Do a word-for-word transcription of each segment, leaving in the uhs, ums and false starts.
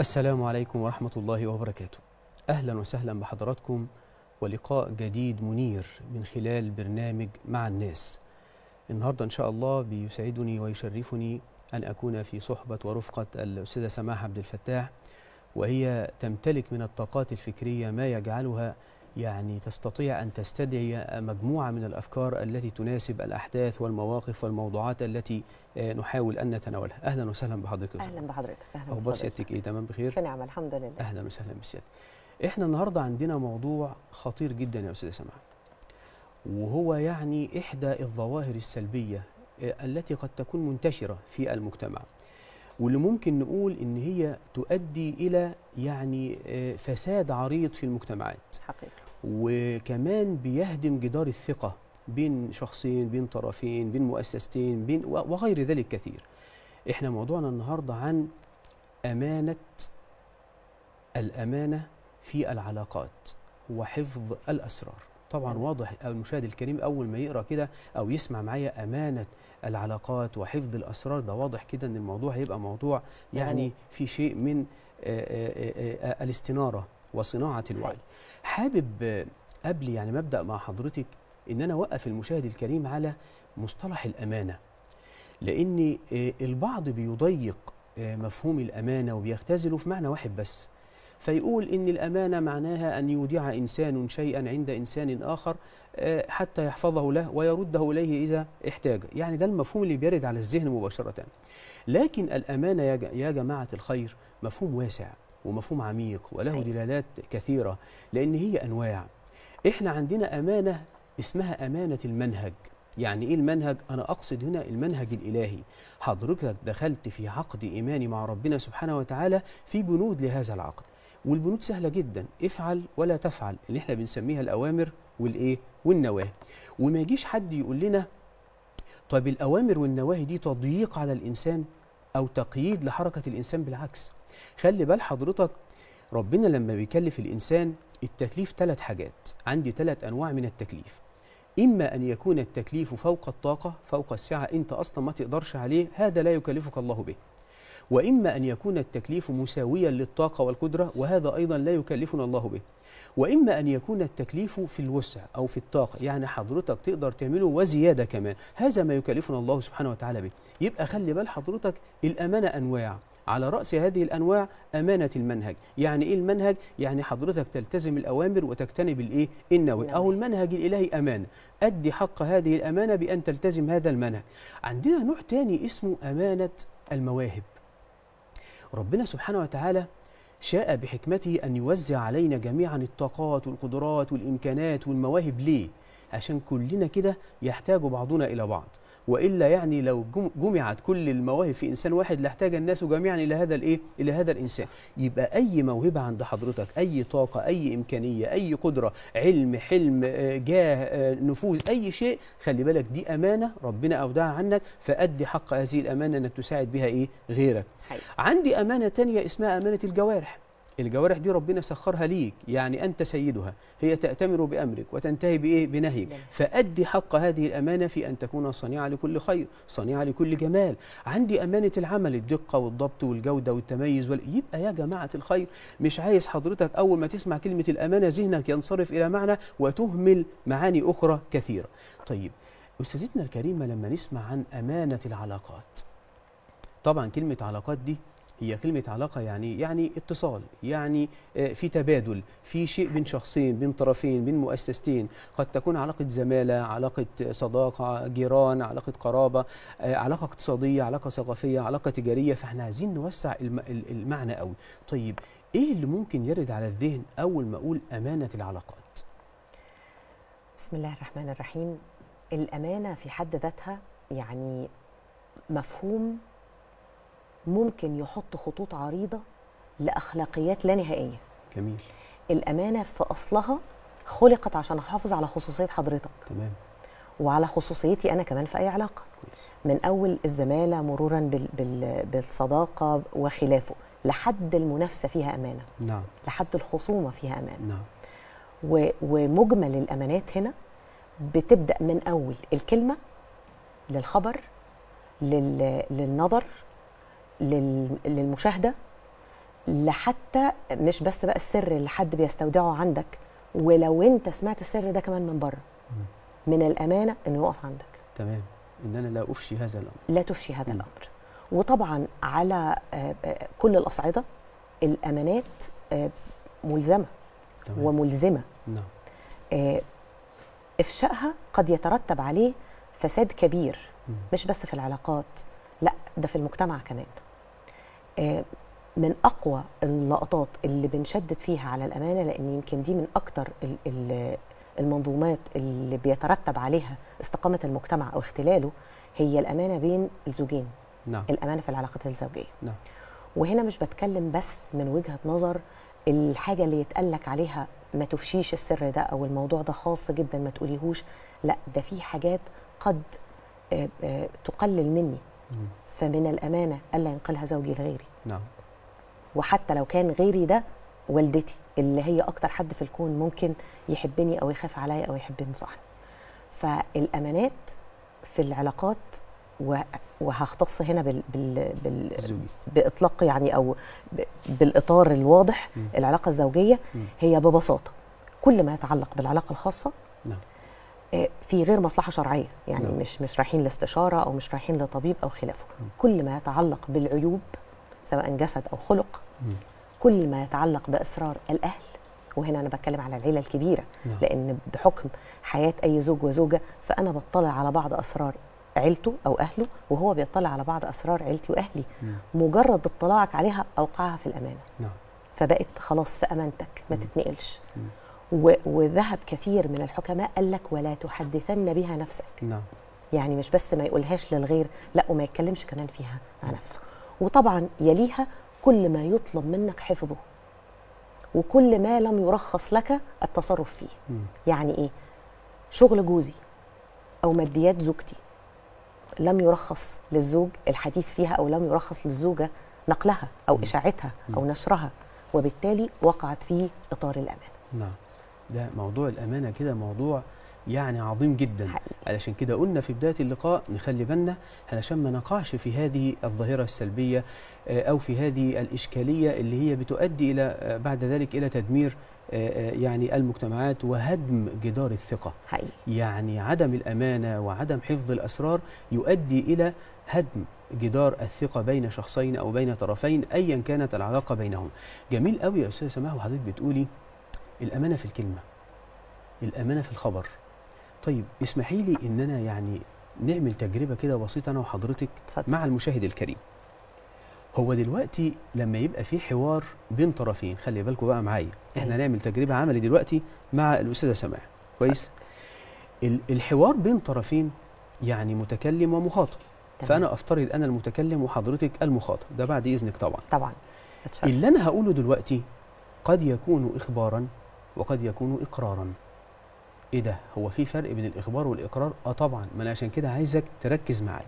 السلام عليكم ورحمة الله وبركاته. أهلا وسهلا بحضراتكم ولقاء جديد منير من خلال برنامج مع الناس. النهاردة إن شاء الله بيسعدني ويشرفني أن أكون في صحبة ورفقة الأستاذة سماحة عبد الفتاح، وهي تمتلك من الطاقات الفكرية ما يجعلها يعني تستطيع أن تستدعي مجموعة من الأفكار التي تناسب الأحداث والمواقف والموضوعات التي نحاول أن نتناولها. أهلا وسهلا بحضرتك. أهلا بحضرتك. أخبار سيادتك إيه؟ تمام بخير؟ في نعم الحمد لله. أهلا وسهلا بسيادتك. إحنا النهاردة عندنا موضوع خطير جدا يا أستاذة سماحة، وهو يعني إحدى الظواهر السلبية التي قد تكون منتشرة في المجتمع، واللي ممكن نقول إن هي تؤدي إلى يعني فساد عريض في المجتمعات حقيقي. وكمان بيهدم جدار الثقة بين شخصين، بين طرفين، بين مؤسستين، بين وغير ذلك كثير. إحنا موضوعنا النهاردة عن أمانة الأمانة في العلاقات وحفظ الأسرار. طبعا واضح المشاهد الكريم أول ما يقرأ كده أو يسمع معايا أمانة العلاقات وحفظ الأسرار، ده واضح كده أن الموضوع هيبقى موضوع يعني في شيء من الاستنارة وصناعة الوعي. حابب قبل يعني ما أبدأ مع حضرتك أن أنا أوقف المشاهد الكريم على مصطلح الأمانة، لأن البعض بيضيق مفهوم الأمانة وبيختزله في معنى واحد بس، فيقول إن الأمانة معناها أن يودع إنسان شيئا عند إنسان آخر حتى يحفظه له ويرده إليه إذا احتاج، يعني ده المفهوم اللي بيرد على الذهن مباشرة. لكن الأمانة يا جماعة الخير مفهوم واسع ومفهوم عميق وله دلالات كثيرة، لأن هي أنواع. إحنا عندنا أمانة اسمها أمانة المنهج. يعني إيه المنهج؟ أنا أقصد هنا المنهج الإلهي. حضرتك دخلت في عقد إيماني مع ربنا سبحانه وتعالى في بنود لهذا العقد، والبنود سهلة جدا، افعل ولا تفعل، اللي احنا بنسميها الأوامر والإيه؟ والنواهي. وما يجيش حد يقول لنا طب الأوامر والنواهي دي تضييق على الإنسان أو تقييد لحركة الإنسان، بالعكس. خلي بال حضرتك ربنا لما بيكلف الإنسان التكليف ثلاث حاجات، عندي ثلاث أنواع من التكليف. إما أن يكون التكليف فوق الطاقة، فوق السعة، أنت أصلا ما تقدرش عليه، هذا لا يكلفك الله به. وإما أن يكون التكليف مساويا للطاقة والقدرة، وهذا أيضا لا يكلفنا الله به. وإما أن يكون التكليف في الوسع أو في الطاقة، يعني حضرتك تقدر تعمله وزيادة كمان، هذا ما يكلفنا الله سبحانه وتعالى به. يبقى خلي بال حضرتك الأمانة أنواع، على رأس هذه الأنواع أمانة المنهج. يعني إيه المنهج؟ يعني حضرتك تلتزم الأوامر وتجتنب الإيه؟ النواهي، أو المنهج الإلهي أمانة، أدي حق هذه الأمانة بأن تلتزم هذا المنهج. عندنا نوع تاني اسمه أمانة المواهب. ربنا سبحانه وتعالى شاء بحكمته أن يوزع علينا جميعا الطاقات والقدرات والإمكانات والمواهب. ليه؟ عشان كلنا كده يحتاج بعضنا إلى بعض، وإلا يعني لو جمعت كل المواهب في إنسان واحد لاحتاج الناس جميعا إلى هذا الإيه؟ إلى هذا الإنسان. يبقى أي موهبة عند حضرتك، أي طاقة، أي إمكانية، أي قدرة، علم، حلم، جاه، نفوذ، أي شيء، خلي بالك دي أمانة ربنا أودعها عنك، فأدي حق هذه الأمانة إنك تساعد بها إيه؟ غيرك. حي. عندي أمانة تانية اسمها أمانة الجوارح. الجوارح دي ربنا سخرها ليك، يعني أنت سيدها، هي تأتمر بأمرك وتنتهي بإيه؟ بنهيك، فأدي حق هذه الأمانة في أن تكون صنيعة لكل خير، صنيعة لكل جمال. عندي أمانة العمل، الدقة والضبط والجودة والتميز وال... يبقى يا جماعة الخير مش عايز حضرتك أول ما تسمع كلمة الأمانة ذهنك ينصرف إلى معنى وتهمل معاني أخرى كثيرة. طيب أستاذتنا الكريمة لما نسمع عن أمانة العلاقات، طبعا كلمة علاقات دي هي كلمة علاقة يعني يعني اتصال، يعني في تبادل، في شيء بين شخصين، بين طرفين، بين مؤسستين. قد تكون علاقة زمالة، علاقة صداقة، جيران، علاقة قرابة، علاقة اقتصادية، علاقة ثقافية، علاقة تجارية. فاحنا عايزين نوسع المعنى قوي. طيب ايه اللي ممكن يرد على الذهن أول ما أقول أمانة العلاقات؟ بسم الله الرحمن الرحيم. الأمانة في حد ذاتها يعني مفهوم ممكن يحط خطوط عريضة لأخلاقيات لا نهائية. جميل. الأمانة في أصلها خلقت عشان أحافظ على خصوصية حضرتك. تمام. وعلى خصوصيتي أنا كمان في أي علاقة. كويس. من أول الزمالة مرورا بال بال بالصداقة وخلافه لحد المنافسة فيها أمانة. نعم. لحد الخصومة فيها أمانة. نعم. ومجمل الأمانات هنا بتبدأ من أول الكلمة للخبر لل للنظر للمشاهدة لحتى مش بس بقى السر اللي حد بيستودعه عندك، ولو انت سمعت السر ده كمان من بره، من الامانه انه يقف عندك. تمام، ان انا لا افشي هذا الامر، لا تفشي هذا الامر. وطبعا على كل الاصعده الامانات ملزمه. تمام. وملزمه. نعم. افشائها قد يترتب عليه فساد كبير، مش بس في العلاقات، لا ده في المجتمع كمان. من اقوى اللقطات اللي بنشدد فيها على الامانه، لان يمكن دي من اكتر المنظومات اللي بيترتب عليها استقامه المجتمع او اختلاله، هي الامانه بين الزوجين. نعم. الامانه في العلاقات الزوجيه. نعم. وهنا مش بتكلم بس من وجهه نظر الحاجه اللي يتقالك عليها ما تفشيش السر ده، او الموضوع ده خاص جدا ما تقوليهوش، لا ده في حاجات قد تقلل مني، فمن الامانه الا ينقلها زوجي لغيري. نعم. وحتى لو كان غيري ده والدتي، اللي هي اكتر حد في الكون ممكن يحبني او يخاف عليا او يحب ينصحني. فالامانات في العلاقات، وهختص هنا بال بال بال باطلاق يعني، او بالاطار الواضح، م. العلاقه الزوجيه م. هي ببساطه كل ما يتعلق بالعلاقه الخاصه. نعم. في غير مصلحه شرعيه يعني. نعم. مش مش رايحين لاستشاره او مش رايحين لطبيب او خلافه. م. كل ما يتعلق بالعيوب سواء جسد او خلق، م. كل ما يتعلق باسرار الاهل، وهنا انا بتكلم على العيله الكبيره. نعم. لان بحكم حياه اي زوج وزوجه فانا بطلع على بعض اسرار عيلته او اهله، وهو بيطلع على بعض اسرار عيلتي واهلي. نعم. مجرد اطلاعك عليها اوقعها في الامانه. نعم. فبقت خلاص في امانتك ما تتنقلش. نعم. وذهب كثير من الحكماء قال لك ولا تحدثن بها نفسك. نعم. يعني مش بس ما يقولهاش للغير، لا وما يتكلمش كمان فيها مع نفسه. وطبعا يليها كل ما يطلب منك حفظه، وكل ما لم يرخص لك التصرف فيه. مم. يعني ايه؟ شغل جوزي او ماديات زوجتي لم يرخص للزوج الحديث فيها، او لم يرخص للزوجه نقلها او مم. اشاعتها او مم. نشرها، وبالتالي وقعت في اطار الامانه. نعم، ده موضوع الامانه كده موضوع يعني عظيم جدا حقيقي. علشان كده قلنا في بداية اللقاء نخلي بالنا علشان ما نقعش في هذه الظاهرة السلبية أو في هذه الإشكالية اللي هي بتؤدي إلى بعد ذلك إلى تدمير يعني المجتمعات وهدم جدار الثقة حقيقي. يعني عدم الأمانة وعدم حفظ الأسرار يؤدي إلى هدم جدار الثقة بين شخصين أو بين طرفين أيا كانت العلاقة بينهم. جميل قوي يا أستاذة سماحة، وحضرتك بتقولي الأمانة في الكلمة، الأمانة في الخبر. طيب اسمحي لي ان انا يعني نعمل تجربه كده بسيطه انا وحضرتك مع المشاهد الكريم. هو دلوقتي لما يبقى في حوار بين طرفين، خلي بالكم بقى معايا، احنا هنعمل تجربه عملي دلوقتي مع الاستاذه سماح. كويس؟ الحوار بين طرفين يعني متكلم ومخاطب. فانا افترض انا المتكلم وحضرتك المخاطب، ده بعد اذنك طبعا. طبعا. اللي انا هقوله دلوقتي قد يكون اخبارا وقد يكون اقرارا. ايه ده؟ هو في فرق بين الاخبار والاقرار؟ اه طبعا، ما انا عشان كده عايزك تركز معايا.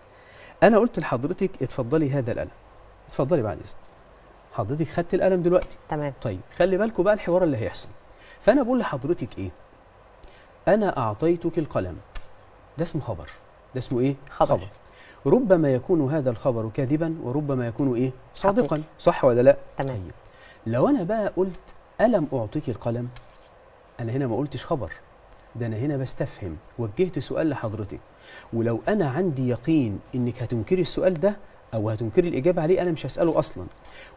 انا قلت لحضرتك اتفضلي هذا القلم، اتفضلي بعد اذنك. حضرتك خدت القلم دلوقتي. تمام. طيب خلي بالكم بقى الحوار اللي هيحصل. فانا بقول لحضرتك ايه؟ انا اعطيتك القلم. ده اسمه خبر. ده اسمه ايه؟ خبر. خبر. ربما يكون هذا الخبر كاذبا وربما يكون ايه؟ صادقا. حقيقي. صح ولا لا؟ تمام. طيب لو انا بقى قلت الم اعطيك القلم، انا هنا ما قلتش خبر، ده أنا هنا بستفهم، وجهت سؤال لحضرتك. ولو أنا عندي يقين إنك هتنكري السؤال ده أو هتنكري الإجابة عليه، أنا مش هسأله أصلا.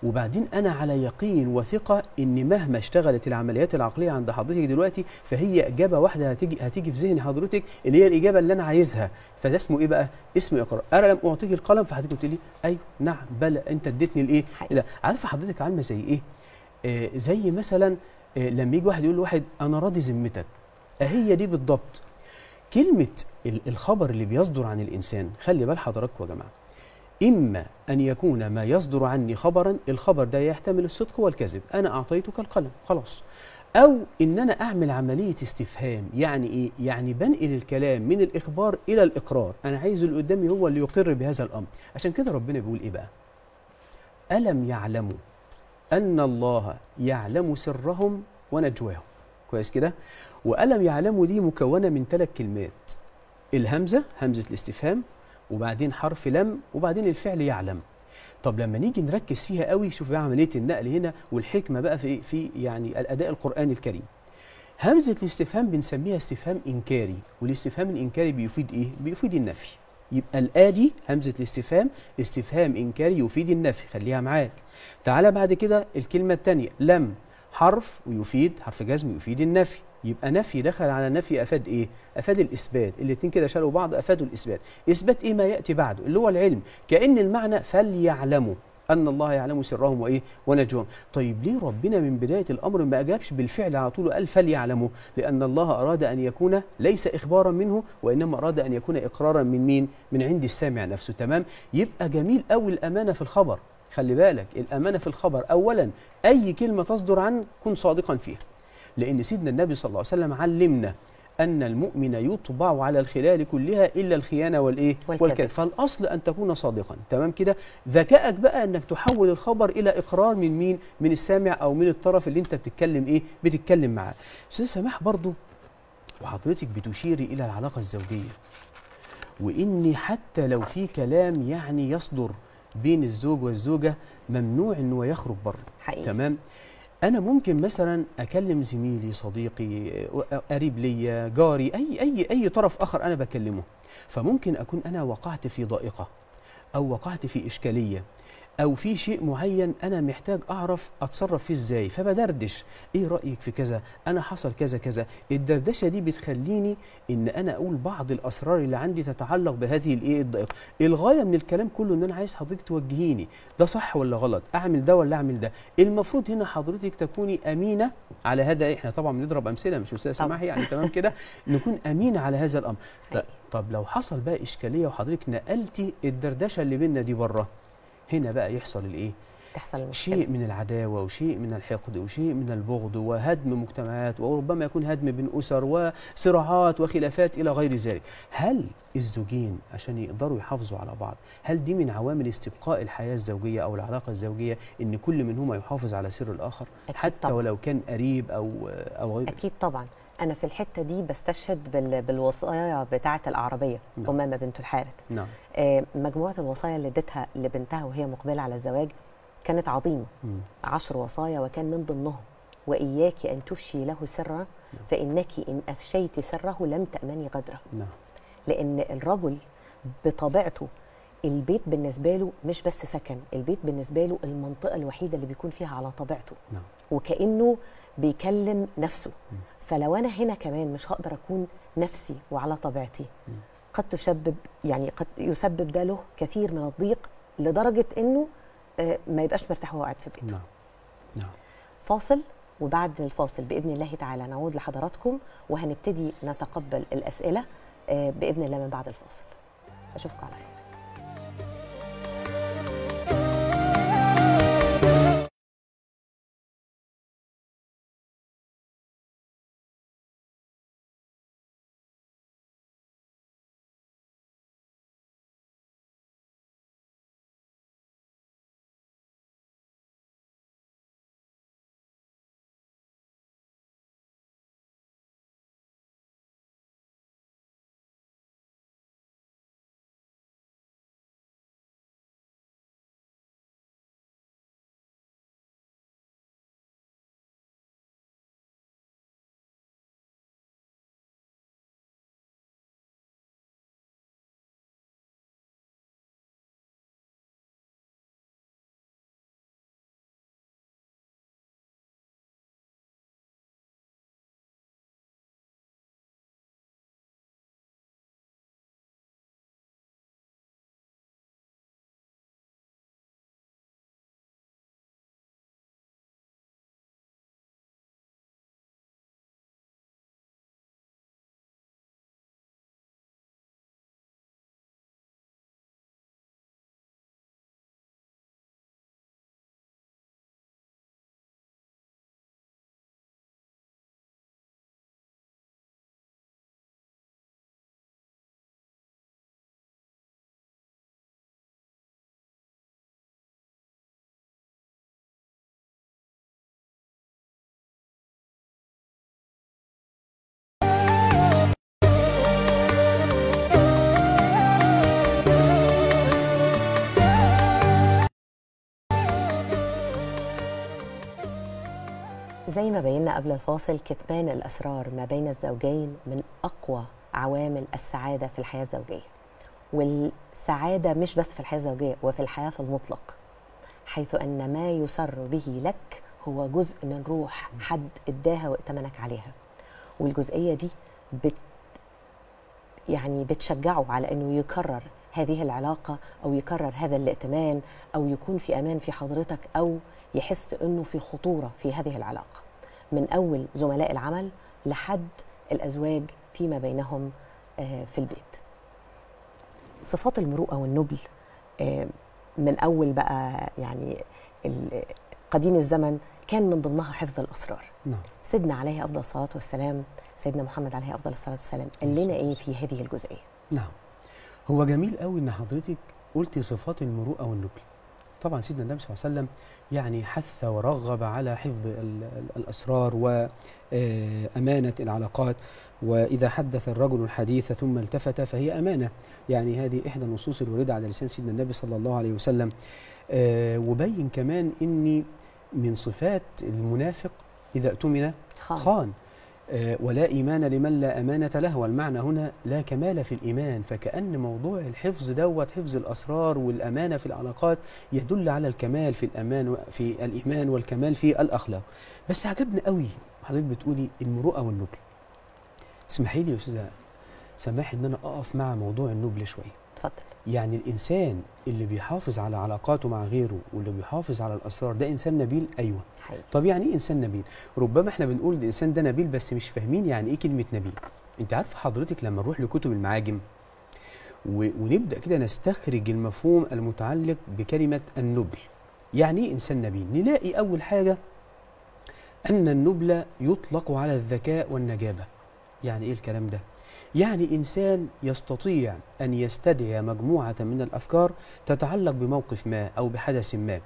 وبعدين أنا على يقين وثقة إن مهما اشتغلت العمليات العقلية عند حضرتك دلوقتي، فهي إجابة واحدة هتيجي هتيجي في ذهن حضرتك اللي هي الإجابة اللي أنا عايزها. فده اسمه إيه بقى؟ اسمه إقرار. أنا لم أعطيك القلم، فحضرتك قلت لي أيوه نعم بلى، أنت اديتني الإيه؟ لا، عارفة حضرتك عاملة زي إيه؟ آه زي مثلا آه لما يجي واحد يقول لواحد أنا راضي ذمتك. هي دي بالضبط كلمة الخبر اللي بيصدر عن الإنسان. خلي بال حضراتكم يا جماعة، إما أن يكون ما يصدر عني خبرا، الخبر ده يحتمل الصدق والكذب، أنا أعطيتك القلم خلاص، أو إن أنا أعمل عملية استفهام. يعني إيه؟ يعني بنقل الكلام من الإخبار إلى الإقرار، أنا عايز اللي قدامي هو اللي يقر بهذا الأمر. عشان كده ربنا بيقول إيه بقى؟ ألم يعلموا أن الله يعلم سرهم ونجواهم. كويس كده؟ وألم يعلموا دي مكونة من ثلاث كلمات، الهمزة همزة الاستفهام، وبعدين حرف لم، وبعدين الفعل يعلم. طب لما نيجي نركز فيها قوي، شوف بقى عمليه النقل هنا والحكمه بقى في في يعني الاداء القراني الكريم. همزه الاستفهام بنسميها استفهام انكاري، والاستفهام الانكاري بيفيد ايه؟ بيفيد النفي. يبقى الادي همزه الاستفهام استفهام انكاري يفيد النفي، خليها معاك. تعالى بعد كده الكلمه الثانيه، لم حرف ويفيد حرف جزم يفيد النفي، يبقى نفي دخل على نفي افاد ايه؟ افاد الاثبات، الاثنين كده شالوا بعض افادوا الاثبات. اثبات ايه؟ ما ياتي بعده اللي هو العلم، كأن المعنى فليعلموا ان الله يعلم سرهم وايه؟ ونجواهم. طيب ليه ربنا من بدايه الامر ما اجابش بالفعل على طول وقال فليعلموا؟ لان الله اراد ان يكون ليس اخبارا منه وانما اراد ان يكون اقرارا من مين؟ من عند السامع نفسه، تمام؟ يبقى جميل قوي الامانه في الخبر، خلي بالك الامانه في الخبر، اولا اي كلمه تصدر عنك كن صادقا فيها. لأن سيدنا النبي صلى الله عليه وسلم علمنا أن المؤمن يطبع على الخلال كلها إلا الخيانة والإيه؟ والكذب، فالأصل أن تكون صادقا، تمام كده؟ ذكائك بقى أنك تحول الخبر إلى إقرار من مين؟ من السامع أو من الطرف اللي أنت بتتكلم إيه؟ بتتكلم معاه. أستاذ سماح برضو وحضرتك بتشيري إلى العلاقة الزوجية، وإني حتى لو في كلام يعني يصدر بين الزوج والزوجة ممنوع إن هو يخرج بره، تمام؟ أنا ممكن مثلا أكلم زميلي، صديقي، قريب ليا، جاري، أي أي أي طرف آخر أنا بكلمه، فممكن أكون أنا وقعت في ضائقة أو وقعت في إشكالية أو في شيء معين أنا محتاج أعرف أتصرف فيه إزاي، فبدردش، إيه رأيك في كذا؟ أنا حصل كذا كذا، الدردشة دي بتخليني إن أنا أقول بعض الأسرار اللي عندي تتعلق بهذه الإيه؟ الضائقة. الغاية من الكلام كله إن أنا عايز حضرتك توجهيني، ده صح ولا غلط؟ أعمل ده ولا أعمل ده؟ المفروض هنا حضرتك تكوني أمينة على هذا، إحنا طبعًا بنضرب أمثلة مش أستاذة سماحي يعني، تمام كده؟ نكون أمينة على هذا الأمر. طب لو حصل بقى إشكالية وحضرتك نقلتي الدردشة اللي بينا دي بره، هنا بقى يحصل الايه؟ تحصل المشكلة. شيء من العداوه وشيء من الحقد وشيء من البغض وهدم مجتمعات وربما يكون هدم بين اسر وصراعات وخلافات الى غير ذلك. هل الزوجين عشان يقدروا يحافظوا على بعض، هل دي من عوامل استبقاء الحياه الزوجيه او العلاقه الزوجيه ان كل منهما يحافظ على سر الاخر حتى طبعًا. ولو كان قريب او او غير؟ اكيد طبعا. انا في الحته دي بستشهد بالوصايا بتاعه الأعربية أمامة بنت الحارث. نعم. مجموعه الوصايا اللي ادتها لبنتها وهي مقبله على الزواج كانت عظيمه، مم. عشر وصايا، وكان من ضمنهم واياك ان تفشي له سره، نعم. فانك ان افشيت سره لم تامني غدره. نعم. لان الرجل بطبيعته البيت بالنسبه له مش بس سكن، البيت بالنسبه له المنطقه الوحيده اللي بيكون فيها على طبيعته، نعم. وكانه بيكلم نفسه، مم. فلو أنا هنا كمان مش هقدر أكون نفسي وعلى طبيعتي، قد تسبب يعني قد يسبب ده له كثير من الضيق لدرجة إنه ما يبقاش مرتاح وهو قاعد في بيته. نعم. نعم. فاصل، وبعد الفاصل بإذن الله تعالى نعود لحضراتكم وهنبتدي نتقبل الأسئلة بإذن الله من بعد الفاصل. أشوفكم على خير. زي ما بينا قبل الفاصل، كتمان الأسرار ما بين الزوجين من أقوى عوامل السعادة في الحياة الزوجية، والسعادة مش بس في الحياة الزوجية، وفي الحياة في المطلق، حيث أن ما يسر به لك هو جزء من روح حد اداها وائتمنك عليها، والجزئية دي بت يعني بتشجعه على أنه يكرر هذه العلاقة أو يكرر هذا الائتمان أو يكون في أمان في حضرتك أو يحس أنه في خطورة في هذه العلاقة، من أول زملاء العمل لحد الأزواج فيما بينهم في البيت. صفات المروءة والنبل من أول بقى يعني قديم الزمن كان من ضمنها حفظ الأسرار. نعم. سيدنا عليه أفضل الصلاة والسلام، سيدنا محمد عليه أفضل الصلاة والسلام قال لنا إيه في هذه الجزئية؟ نعم، هو جميل قوي إن حضرتك قلتي صفات المروءة والنبل. طبعا سيدنا النبي صلى الله عليه وسلم يعني حث ورغب على حفظ الأسرار وأمانة العلاقات، وإذا حدث الرجل الحديث ثم التفت فهي أمانة، يعني هذه إحدى النصوص الواردة على لسان سيدنا النبي صلى الله عليه وسلم. وبين كمان إن من صفات المنافق إذا اؤتمن خان، ولا إيمان لمن لا أمانة له، والمعنى هنا لا كمال في الإيمان، فكأن موضوع الحفظ دوت حفظ الأسرار والأمانة في العلاقات يدل على الكمال في الأمان في الإيمان والكمال في الأخلاق. بس عجبني قوي حضرتك بتقولي المروءة والنبل. اسمحي لي يا أستاذة سماح إن أنا أقف مع موضوع النبل شوية. اتفضل. يعني الإنسان اللي بيحافظ على علاقاته مع غيره واللي بيحافظ على الأسرار ده إنسان نبيل. أيوة حقيقي. طب يعني إيه إنسان نبيل؟ ربما إحنا بنقول الإنسان ده نبيل بس مش فاهمين يعني إيه كلمة نبيل. أنت عارف حضرتك لما نروح لكتب المعاجم ونبدأ كده نستخرج المفهوم المتعلق بكلمة النبل، يعني إيه إنسان نبيل؟ نلاقي أول حاجة أن النبل يطلق على الذكاء والنجابة. يعني إيه الكلام ده؟ يعني إنسان يستطيع أن يستدعي مجموعة من الأفكار تتعلق بموقف ما أو بحدث ما،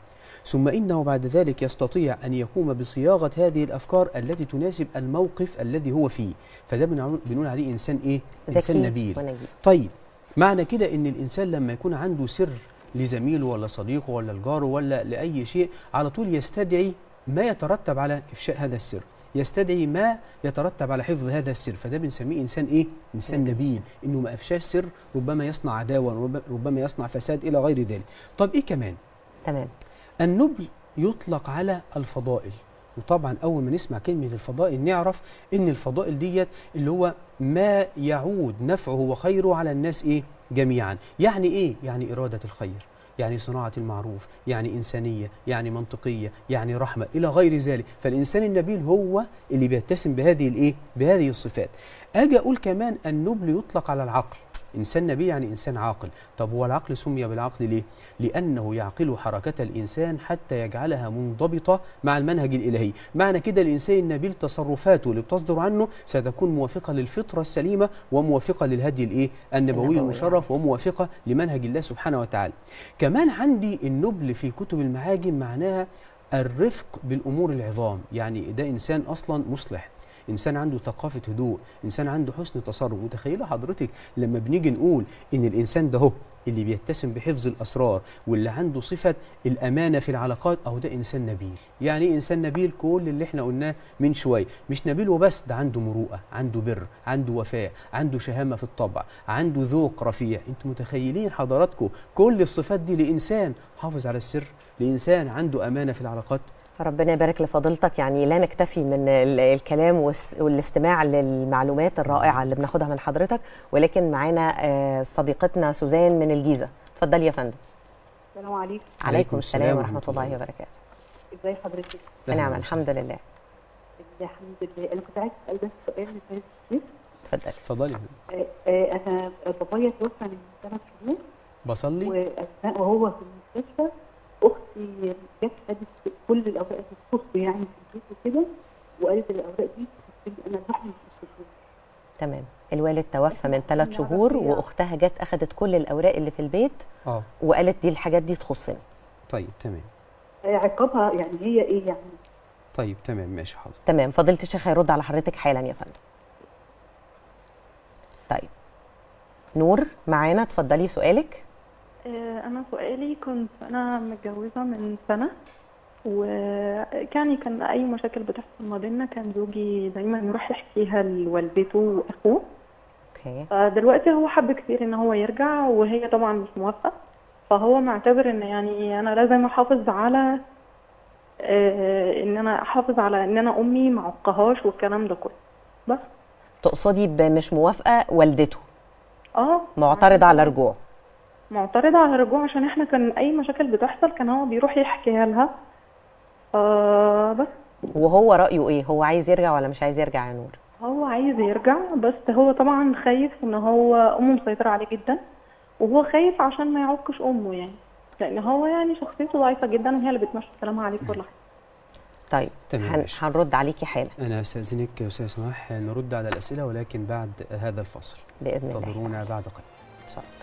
ثم إنه بعد ذلك يستطيع أن يقوم بصياغة هذه الأفكار التي تناسب الموقف الذي هو فيه، فده بنقول عليه إنسان إيه؟ إنسان نبيل. طيب معنى كده إن الإنسان لما يكون عنده سر لزميله ولا صديقه ولا الجار ولا لأي شيء على طول يستدعي ما يترتب على إفشاء هذا السر، يستدعي ما يترتب على حفظ هذا السر، فده بنسميه إنسان إيه؟ إنسان نبيل، إنه ما أفشاش سر ربما يصنع عداوة، ربما يصنع فساد إلى غير ذلك. طب إيه كمان؟ تمام. النبل يطلق على الفضائل، وطبعا أول ما نسمع كلمة الفضائل نعرف إن الفضائل ديت اللي هو ما يعود نفعه وخيره على الناس إيه؟ جميعا. يعني إيه؟ يعني إرادة الخير، يعني صناعة المعروف، يعني إنسانية، يعني منطقية، يعني رحمة إلى غير ذلك. فالإنسان النبيل هو اللي بيتسم بهذه الإيه؟ بهذه الصفات. أجي أقول كمان النبل يطلق على العقل. إنسان نبيل يعني إنسان عاقل. طب هو العقل سمي بالعقل ليه؟ لأنه يعقل حركة الإنسان حتى يجعلها منضبطة مع المنهج الإلهي. معنى كده الإنسان النبيل تصرفاته اللي بتصدر عنه ستكون موافقة للفطرة السليمة وموافقة للهدي الإيه؟ النبوي المشرف، وموافقة لمنهج الله سبحانه وتعالى. كمان عندي النبل في كتب المعاجم معناها الرفق بالأمور العظام، يعني ده إنسان أصلا مصلح، إنسان عنده ثقافة هدوء، إنسان عنده حسن تصرف. متخيلة حضرتك لما بنيجي نقول إن الإنسان ده هو اللي بيتسم بحفظ الأسرار واللي عنده صفة الأمانة في العلاقات، أهو ده إنسان نبيل. يعني إيه إنسان نبيل؟ كل اللي إحنا قلناه من شوية. مش نبيل وبس، ده عنده مروءة، عنده بر، عنده وفاء، عنده شهامة في الطبع، عنده ذوق رفيع. أنتوا متخيلين حضراتكم كل الصفات دي لإنسان حافظ على السر، لإنسان عنده أمانة في العلاقات؟ ربنا يبارك لفضيلتك. يعني لا نكتفي من الكلام والاستماع للمعلومات الرائعة اللي بناخدها من حضرتك، ولكن معانا صديقتنا سوزان من الجيزة. اتفضلي يا فندم. السلام عليكم. عليكم السلام ورحمة الله وبركاته. ازي حضرتك؟ نعم الحمد لله. الحمد لله. أنا كنت عايز أسأل بس سؤال لفضيلتك. اتفضلي. اتفضلي. أنا بابايا توفى من ثلاث سنين. بصلي. وأثناء وهو في المستشفى أختي جت خدت كل الأوراق دي بالصدفة يعني في البيت وكده، وقالت الأوراق دي أنا لوحدي في الشغل. تمام. الوالد توفى من ثلاث شهور وأختها جت أخدت كل الأوراق اللي في البيت. اه. وقالت دي الحاجات دي تخصني. طيب تمام. عقابها يعني هي إيه يعني؟ طيب تمام ماشي حاضر. تمام. فضيلة الشيخ هيرد على حضرتك حالا يا فندم. طيب. نور معانا، اتفضلي سؤالك. أنا سؤالي كنت أنا متجوزة من سنة وكان كان اي مشاكل بتحصل ما بيننا كان زوجي دايما يروح يحكيها لوالدته واخوه. اوكي. فدلوقتي هو حب كتير ان هو يرجع وهي طبعا مش موافقه، فهو معتبر ان يعني انا لازم احافظ على ان انا احافظ على ان انا امي ما اعقهاش والكلام ده كله. بس تقصدي بمش موافقه والدته؟ اه معترض على رجوعه. معترض على رجوعه عشان احنا كان اي مشاكل بتحصل كان هو بيروح يحكيها لها. آه بس وهو رأيه ايه؟ هو عايز يرجع ولا مش عايز يرجع يا نور؟ هو عايز يرجع، بس هو طبعا خايف ان هو امه مسيطرة عليه جدا، وهو خايف عشان ما يعكش امه يعني، لان هو يعني شخصيته ضعيفة جدا وهي اللي بتمشي كلامها عليك كل حاجة. طيب هن... هنرد عليكي حالا. انا استأذنك يا استاذ سماح، نرد على الأسئلة ولكن بعد هذا الفصل بإذن الله. انتظرونا بعد قليل. ان شاء الله.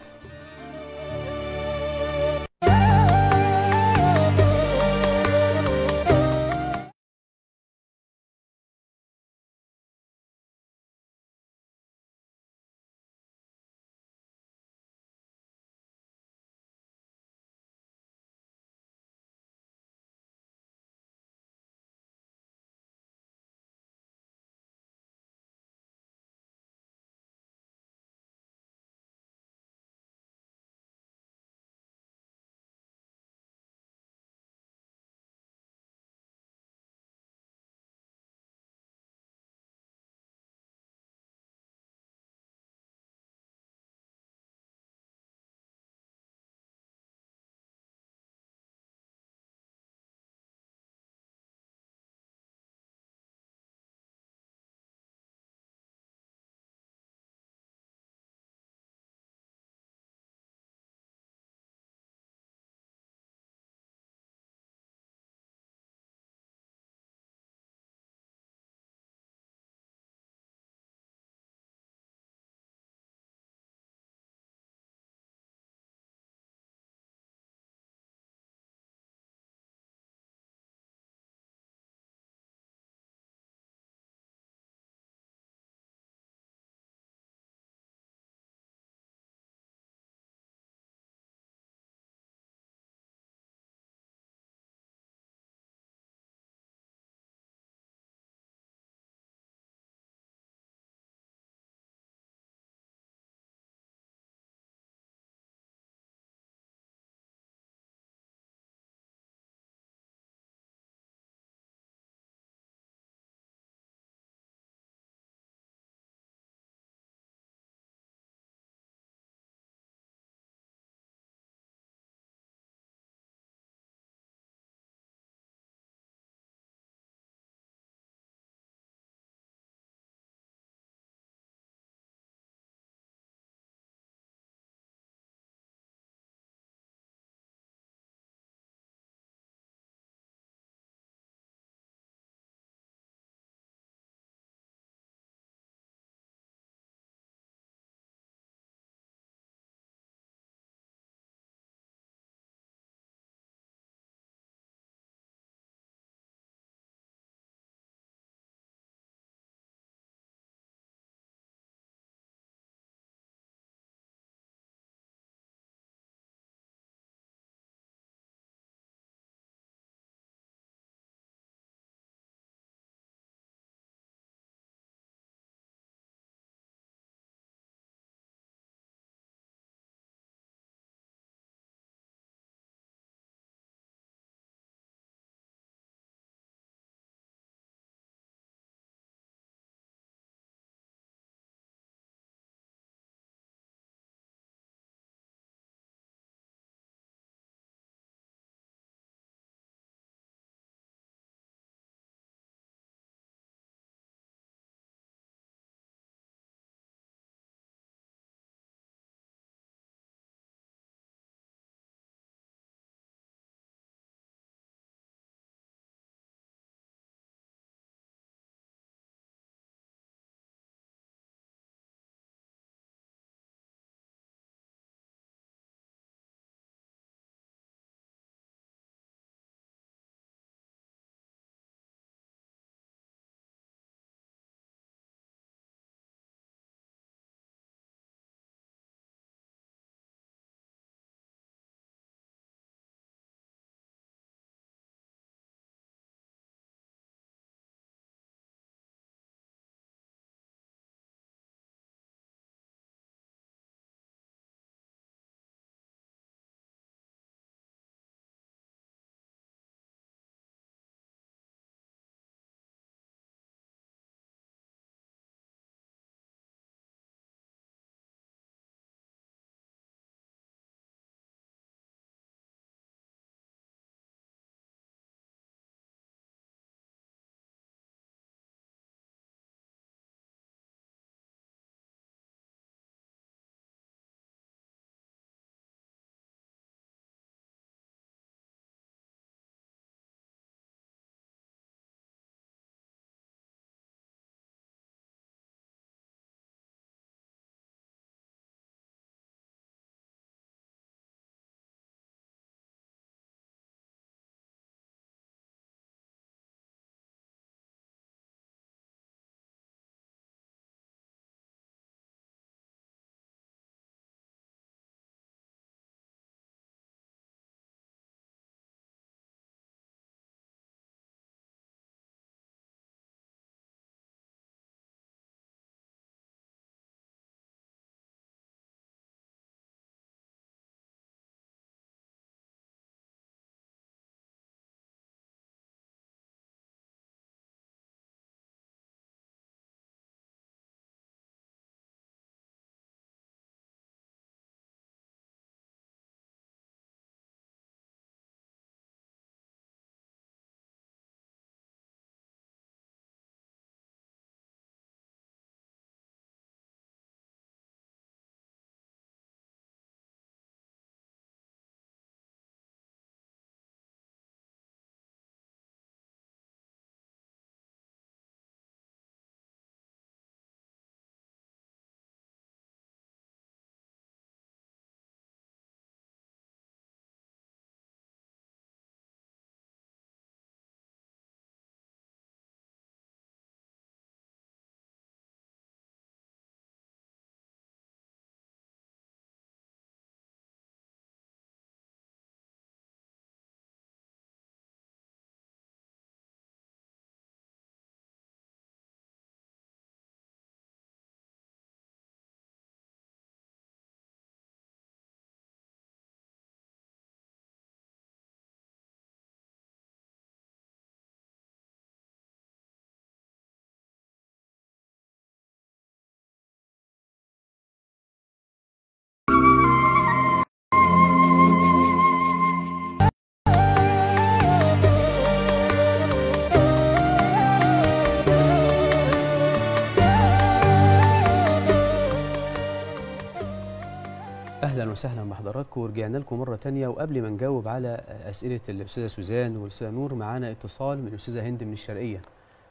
وسهلا بحضراتكم، ورجعنا لكم مرة تانية. وقبل ما نجاوب على أسئلة الأستاذة سوزان والأستاذة نور، معانا اتصال من الأستاذة هند من الشرقية.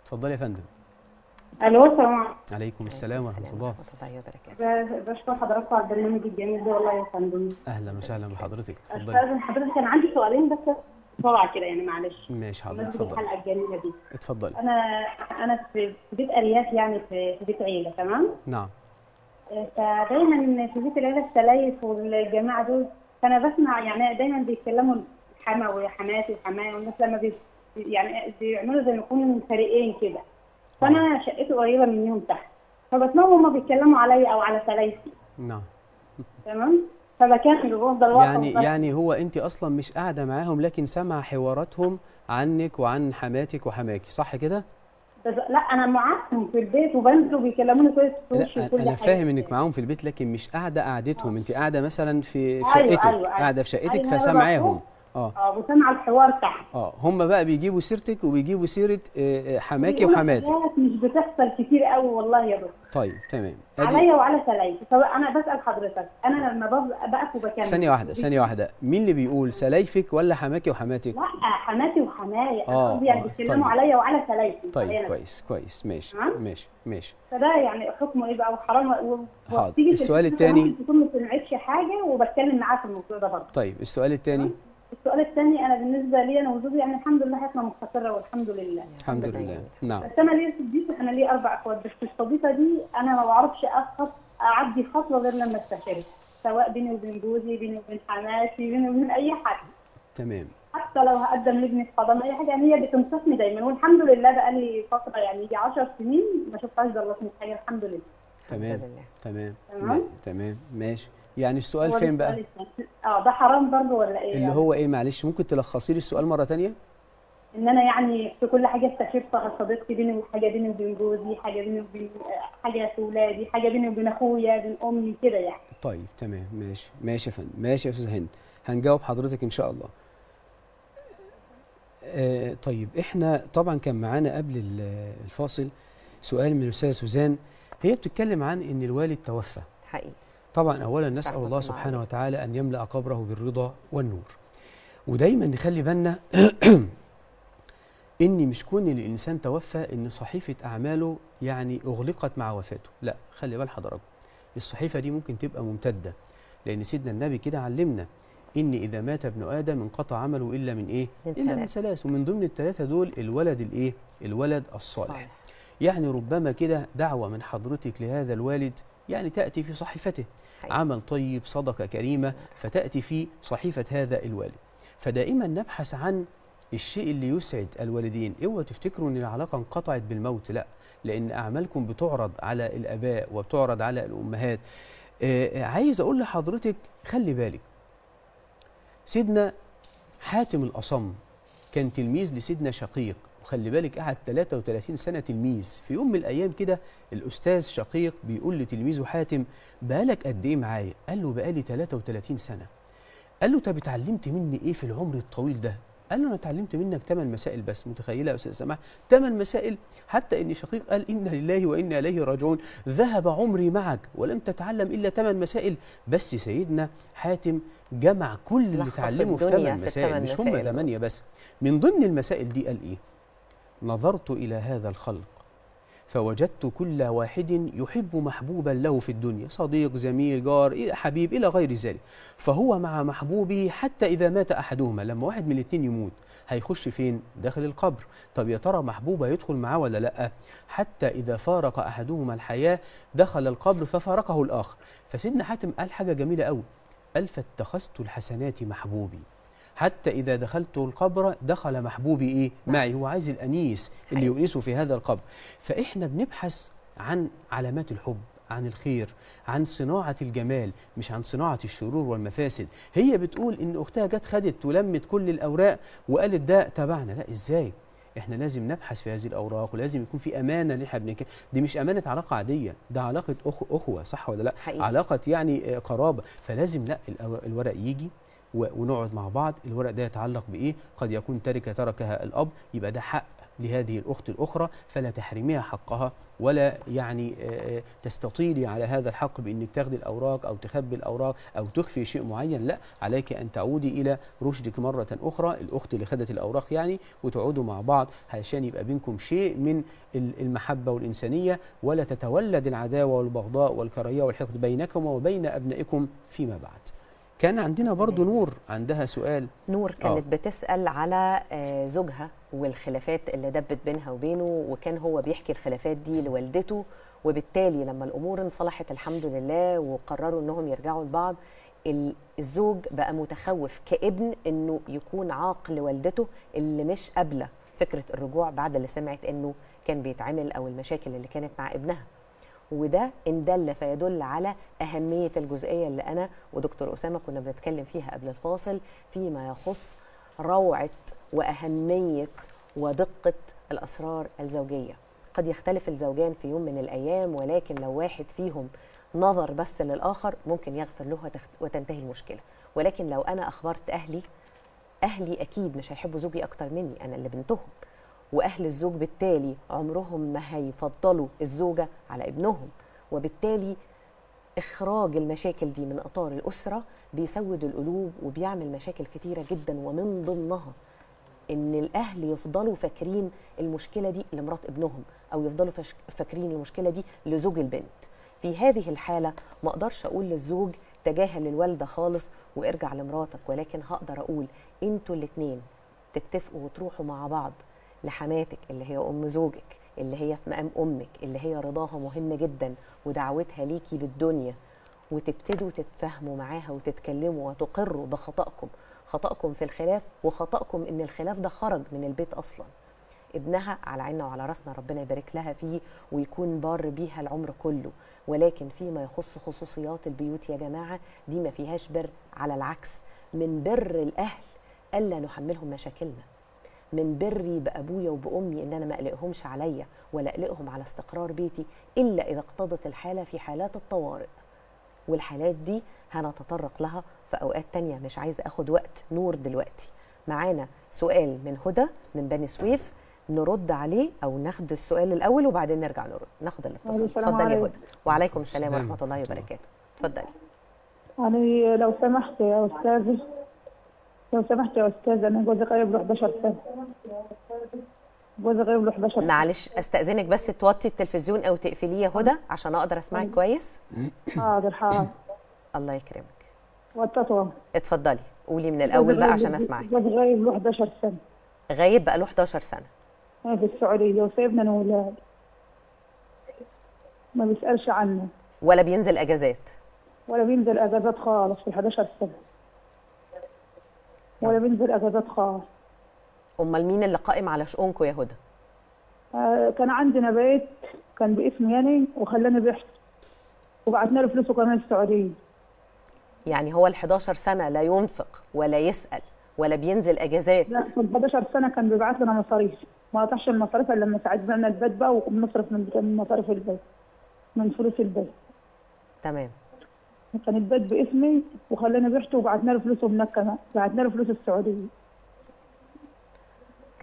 اتفضلي يا فندم. ألو، السلام عليكم. عليكم السلام ورحمة الله. الله وبركاته. بشكر حضراتكم على البرنامج الجميل ده والله يا فندم. أهلا وسهلا بحضرتك، اتفضلي. أستاذ حضرتك أنا عندي سؤالين بس بسرعة كده يعني معلش. ماشي حضرتك، اتفضلي. الحلقة الجميلة دي. اتفضلي. أنا أنا في بيت أرياف، يعني في بيت عيلة، تمام؟ نعم. فدايما في بيت العيله السلايف والجماعه دول، فانا بسمع يعني دايما بيتكلموا حما وحماتي وحمايا، والناس لما بي يعني بيعملوا زي ما يكونوا فريقين كده. فانا شقتي قريبه منهم تحت، فبسمعهم هما بيتكلموا عليا او على سلايفي. نعم. تمام؟ فبكمل وبفضل واقفه. يعني يعني هو انت اصلا مش قاعده معاهم، لكن سمع حواراتهم عنك وعن حماتك وحماكي، صح كده؟ لا انا معاهم في البيت وبنزلوا بيكلموني كويس في وشي وكل حاجه. انا فاهم انك معاهم في البيت، لكن مش قاعده قعدتهم، انت قاعده مثلا في شقتك. أيوة أيوة. قاعده في شقتك. أيوة. فسامعاهم. اه اه وسامعه الحوار تحت. اه هم بقى بيجيبوا سيرتك وبيجيبوا سيره حماكي وحماتك. مش بتحصل كتير قوي والله يا بابا. طيب تمام. عليا وعلى سلايفي. طب انا بسال حضرتك، انا لما بقف وبكلم، ثانيه واحده ثانيه واحده، مين اللي بيقول، سلايفك ولا حماكي وحماتك؟ لا حماتي وحمايا. اه قصدي يعني بيتكلموا عليا وعلى سلايفي. طيب كويس كويس ماشي ماشي ماشي. فده يعني حكمه ايه بقى وحرام؟ حاضر. السؤال الثاني، ما سمعتش حاجه وبتكلم معاه في الموضوع ده برضه. طيب السؤال الثاني السؤال الثاني انا بالنسبه لي انا وزوجي يعني الحمد لله حياتنا مستقره والحمد لله. الحمد لله. نعم. بس انا ليا صديقه، انا ليا اربع اخوات، بس الصديقه دي انا ما بعرفش اخط اعدي خطوه غير لما استشارك، سواء بيني وبين جوزي، بيني وبين حماتي، بيني وبين اي حد. تمام. حتى لو هقدم لابني في حضانه اي حاجه، يعني هي بتنصفني دايما، والحمد لله بقى لي فتره يعني يجي عشر سنين ما شفتهاش ضلتني في حاجه، الحمد لله. تمام تمام تمام تمام ماشي. يعني السؤال فين بقى؟ اه ده حرام برضه ولا ايه؟ اللي هو ايه معلش، ممكن تلخصي لي السؤال مره ثانيه؟ ان انا يعني في كل حاجه استشيرتها صديقتي، بيني حاجه بيني وبين جوزي، حاجه بيني وبين حاجه في اولادي، حاجه بيني وبين اخويا، بين امي كده يعني. طيب تمام ماشي ماشي يا فندم، ماشي يا استاذه هند، هنجاوب حضرتك ان شاء الله. آه طيب احنا طبعا كان معانا قبل الفاصل سؤال من الاستاذه سوزان، هي بتتكلم عن ان الوالد توفى. حقيقي. طبعا اولا نسال الله سبحانه وتعالى ان يملا قبره بالرضا والنور، ودايما نخلي بالنا ان مش كون الانسان توفى ان صحيفه اعماله يعني اغلقت مع وفاته، لا خلي بال حضراتكم الصحيفه دي ممكن تبقى ممتده، لان سيدنا النبي كده علمنا ان اذا مات ابن ادم انقطع عمله الا من ايه؟ الا من ثلاث، ومن ضمن الثلاثه دول الولد الايه؟ الولد الصالح. يعني ربما كده دعوه من حضرتك لهذا الوالد يعني تأتي في صحيفته. حقيقي. عمل طيب، صدقة كريمة، فتأتي في صحيفة هذا الوالد. فدائما نبحث عن الشيء اللي يسعد الوالدين. اوعوا تفتكروا ان العلاقة انقطعت بالموت، لا، لأن أعمالكم بتعرض على الآباء وبتعرض على الأمهات. آه عايز أقول لحضرتك خلي بالك، سيدنا حاتم الأصم كان تلميذ لسيدنا شقيق، وخلي بالك قعد ثلاثة وثلاثين سنة تلميذ. في يوم من الايام كده الاستاذ شقيق بيقول لتلميذه حاتم بقالك قد ايه معايا؟ قال له بقالي ثلاثة وثلاثين سنة. قال له طب اتعلمت مني ايه في العمر الطويل ده؟ قال له انا اتعلمت منك ثمان مسائل بس. متخيله يا استاذ سماح؟ ثمان مسائل، حتى ان شقيق قال انا لله وانا اليه راجعون، ذهب عمري معك ولم تتعلم الا ثمان مسائل بس. سيدنا حاتم جمع كل اللي اتعلمه في ثمان مسائل، مش هم ثمانية بس. من ضمن المسائل دي قال ايه؟ نظرت إلى هذا الخلق فوجدت كل واحد يحب محبوبا له في الدنيا، صديق، زميل، جار، حبيب، إلى غير ذلك، فهو مع محبوبه حتى إذا مات أحدهما. لما واحد من الاثنين يموت هيخش فين؟ داخل القبر. طب يا ترى محبوبه يدخل معاه ولا لأ؟ حتى إذا فارق أحدهما الحياة دخل القبر ففارقه الآخر. فسيدنا حاتم قال حاجة جميلة أوي، قال فاتخذت الحسنات محبوبي حتى إذا دخلت القبر دخل محبوبي إيه؟ معي. هو عايز الأنيس اللي يؤنسه في هذا القبر. فإحنا بنبحث عن علامات الحب، عن الخير، عن صناعة الجمال، مش عن صناعة الشرور والمفاسد. هي بتقول إن أختها جت خدت ولمت كل الأوراق وقالت ده تبعنا، لا إزاي؟ إحنا لازم نبحث في هذه الأوراق، ولازم يكون في أمانة اللي إحنا بنتكلم، دي مش أمانة علاقة عادية، ده علاقة أخ... أخوة، صح ولا لا؟ حقيقي. علاقة يعني قرابة. فلازم لا الورق يجي ونقعد مع بعض، الورق ده يتعلق بايه؟ قد يكون تركه تركها الاب، يبقى ده حق لهذه الأخت الأخرى، فلا تحرميها حقها، ولا يعني تستطيلي على هذا الحق بأنك تاخدي الأوراق أو تخبي الأوراق أو تخفي شيء معين. لا، عليك أن تعودي إلى رشدك مرة أخرى، الأخت اللي خدت الأوراق يعني، وتقعدوا مع بعض علشان يبقى بينكم شيء من المحبة والإنسانية، ولا تتولد العداوة والبغضاء والكراهية والحقد بينكم وبين أبنائكم فيما بعد. كان عندنا برضو نور عندها سؤال. نور كانت آه. بتسأل على زوجها والخلافات اللي دبت بينها وبينه، وكان هو بيحكي الخلافات دي لوالدته، وبالتالي لما الأمور انصلحت الحمد لله وقرروا أنهم يرجعوا لبعض، الزوج بقى متخوف كابن أنه يكون عاق لوالدته اللي مش قابله فكرة الرجوع بعد اللي سمعت أنه كان بيتعمل أو المشاكل اللي كانت مع ابنها. وده إن دل فيدل على أهمية الجزئية اللي أنا ودكتور أسامة كنا بنتكلم فيها قبل الفاصل فيما يخص روعة وأهمية ودقة الأسرار الزوجية. قد يختلف الزوجان في يوم من الأيام، ولكن لو واحد فيهم نظر بس للآخر ممكن يغفر له وتنتهي المشكلة. ولكن لو أنا أخبرت أهلي، أهلي أكيد مش هيحبوا زوجي أكتر مني، أنا اللي بنتهم، وأهل الزوج بالتالي عمرهم ما هيفضلوا الزوجة على ابنهم، وبالتالي إخراج المشاكل دي من إطار الأسرة بيسود القلوب وبيعمل مشاكل كتيرة جدا، ومن ضمنها إن الأهل يفضلوا فاكرين المشكلة دي لمرات ابنهم، أو يفضلوا فاكرين المشكلة دي لزوج البنت. في هذه الحالة ما أقدرش أقول للزوج تجاهل الوالدة خالص وارجع لمراتك، ولكن هقدر أقول أنتوا الاتنين تتفقوا وتروحوا مع بعض لحماتك اللي هي أم زوجك، اللي هي في مقام أمك، اللي هي رضاها مهم جدا ودعوتها ليكي بالدنيا، وتبتدوا تتفاهموا معاها وتتكلموا وتقروا بخطأكم، خطأكم في الخلاف، وخطأكم إن الخلاف ده خرج من البيت أصلا. ابنها على عيننا وعلى راسنا، ربنا يبارك لها فيه ويكون بار بيها العمر كله، ولكن فيما يخص خصوصيات البيوت يا جماعة دي ما فيهاش بر، على العكس، من بر الأهل ألا نحملهم مشاكلنا، من بري بأبويا وبأمي إن أنا ما أقلقهمش عليا ولا أقلقهم على استقرار بيتي، إلا إذا اقتضت الحالة في حالات الطوارئ، والحالات دي هنتطرق لها في أوقات تانية، مش عايزة أخد وقت نور دلوقتي. معانا سؤال من هدى من بني سويف نرد عليه، أو ناخد السؤال الأول وبعدين نرجع نرد ناخد الاتصال. اتفضلي يا هدى. وعليكم السلام ورحمة الله وبركاته. اتفضلي. أنا لو سمحت يا أستاذي، لو سمحت يا أستاذ، أنا جوزي غايب له احداشر سنة. جوزي غايب له احداشر سنة. معلش أستأذنك بس توطي التلفزيون أو تقفليه يا هدى عشان أقدر أسمعك كويس. حاضر حاضر. الله يكرمك. وطيته. اتفضلي، قولي من الأول بقى عشان أسمعك. جوزي غايب له احداشر سنة. غايب بقى له احداشر سنة. هي في السعودية وسايبنا أنا وولادي. ما بيسألش عنه. ولا بينزل أجازات. ولا بينزل أجازات خالص في احداشر سنة. ولا بنزل اجازات خالص. امال مين اللي قائم على شؤونكوا يا هدى؟ آه كان عندنا بيت كان باسمي يعني، وخلاني بحث وبعتنا له فلوسه كمان السعوديه. يعني هو ال احداشر سنه لا ينفق ولا يسال ولا بينزل اجازات؟ لا، في ال احداشر سنه كان بيبعت لنا مصاريف، ما قطعش المصاريف الا لما ساعات بعنا البيت بقى، وبنصرف من مصاريف البيت من فلوس البيت. تمام. كان البيت باسمي وخلاني بيحته وبعتنا له فلوسه هناك كمان، بعتنا له فلوس السعوديه.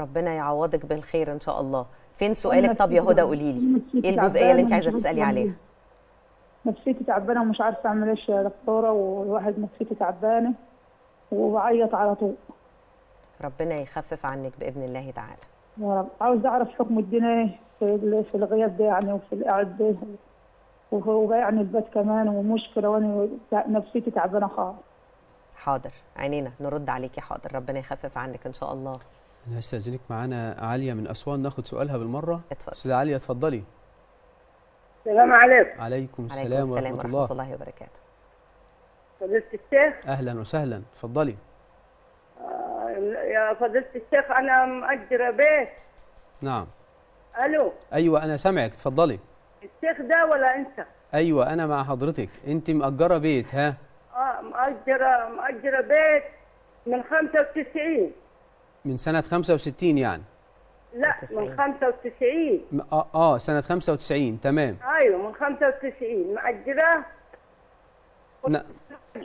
ربنا يعوضك بالخير ان شاء الله. فين سؤالك طب يا هدى؟ قولي لي ايه الجزئيه اللي انت عايزه تسالي عليها؟ نفسيتي تعبانه ومش عارفه اعمل ايش يا دكتوره، والواحد نفسيتي تعبانه وبعيط على طول. ربنا يخفف عنك باذن الله تعالى يا رب. عاوز اعرف حكم الدين ايه في الغياب ده يعني، وفي القعد ده، وهو يعني البيت كمان ومشكله، وانا نفسيتي تعبانه خالص. حاضر، عينينا نرد عليكي. حاضر، ربنا يخفف عنك ان شاء الله. انا هستاذنك، معانا عليا من اسوان ناخد سؤالها بالمره. اتفضلي استاذه عليا، اتفضلي. السلام عليكم. عليكم السلام ورحمه, ورحمة الله. الله وبركاته. فضيله الشيخ اهلا وسهلا، اتفضلي. آه يا فضيله الشيخ، انا مأجره بيت. نعم. الو. ايوه انا سامعك، اتفضلي. الشيخ ده ولا انت؟ ايوه انا مع حضرتك. انت مأجره بيت؟ ها اه مأجره مأجره بيت من خمسة وتسعين. من سنه خمسة وستين يعني؟ لا تسعين. من خمسة وتسعين. اه اه سنه خمسة وتسعين. تمام. ايوه من خمسة وتسعين مأجره. لا ما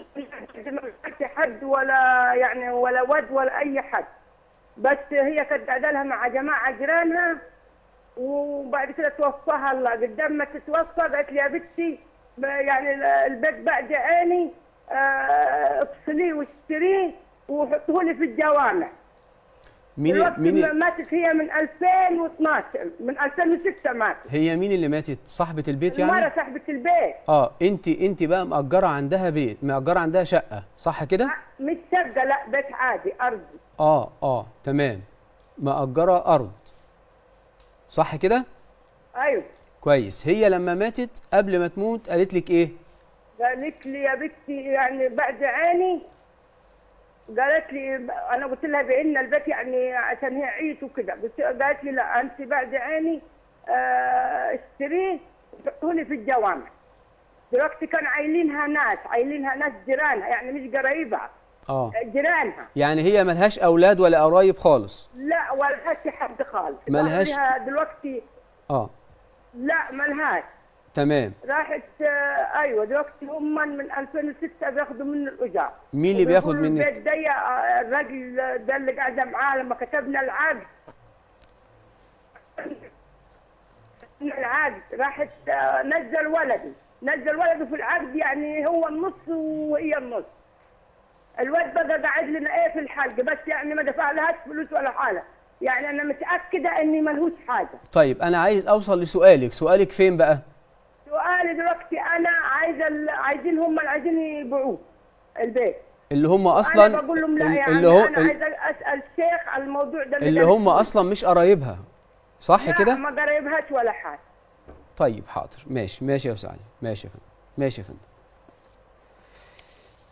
حد ولا يعني ولا ود ولا اي حد. بس هي كانت قاعده لها مع جماعه جيرانها، وبعد كده توفاها الله. قدام ما تتوفى قالت لي يا بنتي يعني البيت بعد عيني افصليه واشتريه وحطه لي في الجوامع. مين مين ماتت؟ هي من ألفين واثناشر، من ألفين وستة ماتت. هي مين اللي ماتت؟ صاحبة البيت يعني؟ المرة صاحبة البيت. اه انت انت بقى مأجرة عندها بيت، مأجرة عندها شقة، صح كده؟ مش شقة، لا بيت عادي أرضي. اه اه تمام. مأجرة أرض. صح كده؟ ايوه. كويس، هي لما ماتت قبل ما تموت قالت لك إيه؟ قالت لي يا بنتي يعني بعد عيني، قالت لي انا قلت لها بان البيت يعني عشان هي عيت وكده، قالت لي لا انت بعد عيني اشتريه وحطه لي في الجوامع. دلوقتي كان عايلينها ناس، عايلينها ناس جيرانها يعني مش قرايبها. اه جيرانها. يعني هي ملهاش اولاد ولا قرايب خالص؟ لا ولا حد خالص. ملهاش دلوقتي؟ اه لا ملهاش. تمام. راحت ايوه دلوقتي هم من ألفين وستة بياخدوا من الأجار. مين اللي بياخد منك؟ البيت ده الراجل ده اللي قاعده معاه لما كتبنا العقد. كتبنا العقد راحت نزل ولده، نزل ولده في العقد يعني هو النص وهي النص. الواد بقى قاعد لنا ايه في الحلق بس يعني ما دفع لهاش فلوس ولا حاجه. يعني انا متاكده اني ملهوش حاجه. طيب انا عايز اوصل لسؤالك، سؤالك فين بقى؟ سؤالي دلوقتي انا عايزه عايزين هم اللي عايزين يبيعوه البيت اللي هم اصلا، انا بقول لهم لا يعني اللي هو انا عايزه اسال شيخ على الموضوع ده اللي, اللي هم اصلا مش قرايبها، صح كده؟ لا ما قرايبهاش ولا حاجه. طيب حاضر، ماشي ماشي يا استاذ علي، ماشي يا فندم، ماشي يا فندم.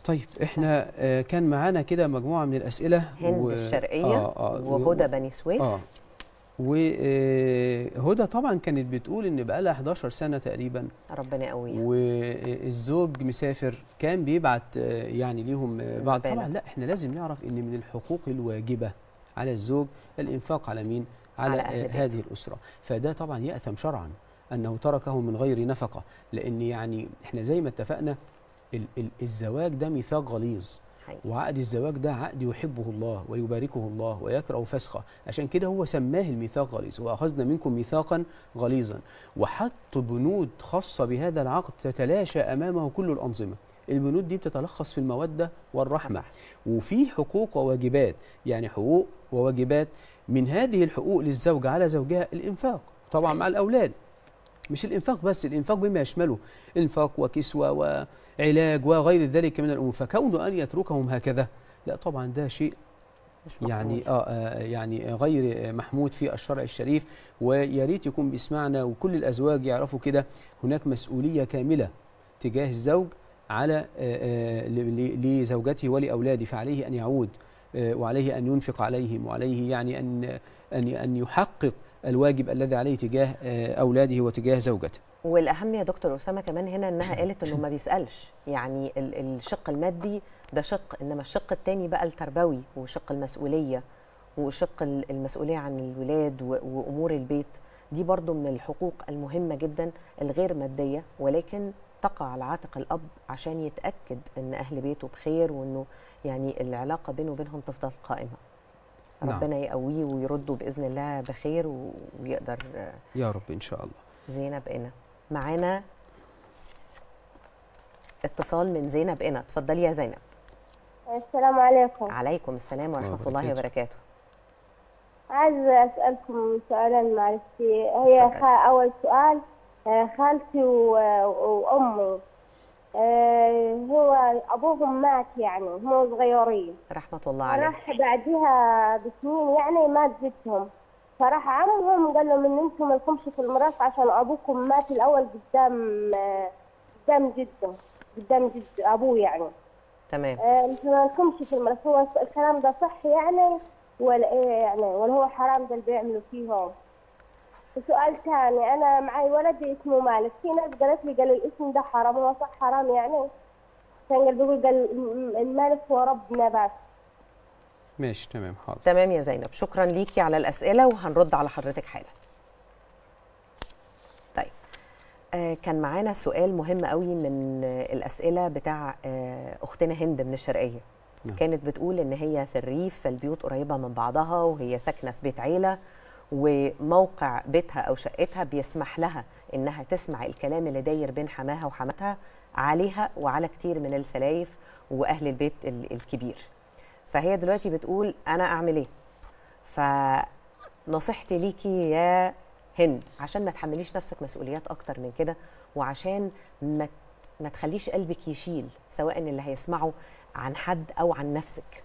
طيب احنا آه كان معانا كده مجموعه من الاسئله، هند و... الشرقيه آه آه وهدى بني سويف آه. وهدى طبعا كانت بتقول ان بقى لها إحدى عشرة سنه تقريبا، ربنا يقويها، والزوج مسافر، كان بيبعت يعني ليهم بعض. طبعا لا احنا لازم نعرف ان من الحقوق الواجبه على الزوج الانفاق على مين؟ على, على هذه الاسره، فده طبعا يأثم شرعا انه تركه من غير نفقه، لان يعني احنا زي ما اتفقنا الزواج ده ميثاق غليظ، وعقد الزواج ده عقد يحبه الله ويباركه الله ويكره فسخه، عشان كده هو سماه الميثاق غليظ، واخذنا منكم ميثاقا غليظا، وحط بنود خاصه بهذا العقد تتلاشى امامه كل الانظمه. البنود دي بتتلخص في الموده والرحمه، وفي حقوق وواجبات، يعني حقوق وواجبات. من هذه الحقوق للزوجه على زوجها الانفاق طبعا مع الاولاد، مش الانفاق بس، الانفاق بما يشمله انفاق وكسوه وعلاج وغير ذلك من الامور، فكونه ان يتركهم هكذا لا طبعا ده شيء يعني آه يعني غير محمود في الشرع الشريف. ويا ريت يكون بيسمعنا وكل الازواج يعرفوا كده، هناك مسؤوليه كامله تجاه الزوج على آه لزوجته ولاولاده، فعليه ان يعود آه وعليه ان ينفق عليهم، وعليه يعني ان ان ان يحقق الواجب الذي عليه تجاه أولاده وتجاه زوجته. والأهم يا دكتور أسامة كمان هنا أنها قالت أنه ما بيسألش، يعني الشق المادي ده شق، إنما الشق التاني بقى التربوي وشق المسؤولية وشق المسؤولية عن الولاد وأمور البيت، دي برضو من الحقوق المهمة جدا الغير مادية، ولكن تقع على عاتق الأب عشان يتأكد أن أهل بيته بخير، وأنه يعني العلاقة بينه وبينهم تفضل قائمة. ربنا يقويه ويرده باذن الله بخير ويقدر يا رب ان شاء الله. زينب انا معانا، اتصال من زينب انا، اتفضلي يا زينب. السلام عليكم. عليكم السلام ورحمه الله وبركاته. عايزه اسالكم سؤالين معلش، هي اول سؤال خالتي وامي هو أبوهم مات يعني هم صغيرين رحمة الله عليه، راح بعدها بسنين يعني مات جدهم، فراح عمهم قال لهم إن أنتم مالكمش في الميراث عشان أبوكم مات الأول قدام قدام جده قدام جد أبوه يعني. تمام. أنتم مالكمش في الميراث. هو الكلام ده صح يعني ولا إيه يعني، ولا هو حرام ده اللي بيعملوا فيهم؟ سؤال ثاني، أنا معي ولدي اسمه مالك، في ناس قالت لي قال الاسم ده حرام، هو صح حرام يعني؟ كان بيقول قال المالك هو ربنا بس. ماشي تمام حاضر. تمام يا زينب، شكرا ليكي على الأسئلة وهنرد على حضرتك حالا. طيب آه كان معانا سؤال مهم قوي من الأسئلة بتاع آه أختنا هند من الشرقية. نعم. كانت بتقول ان هي في الريف، فالبيوت قريبه من بعضها، وهي ساكنه في بيت عيله، وموقع بيتها او شقتها بيسمح لها انها تسمع الكلام اللي داير بين حماها وحماتها عليها وعلى كتير من السلايف واهل البيت الكبير. فهي دلوقتي بتقول انا اعمل ايه؟ فنصيحتي ليكي يا هند عشان ما تحمليش نفسك مسؤوليات اكتر من كده، وعشان ما ما تخليش قلبك يشيل، سواء اللي هيسمعه عن حد او عن نفسك.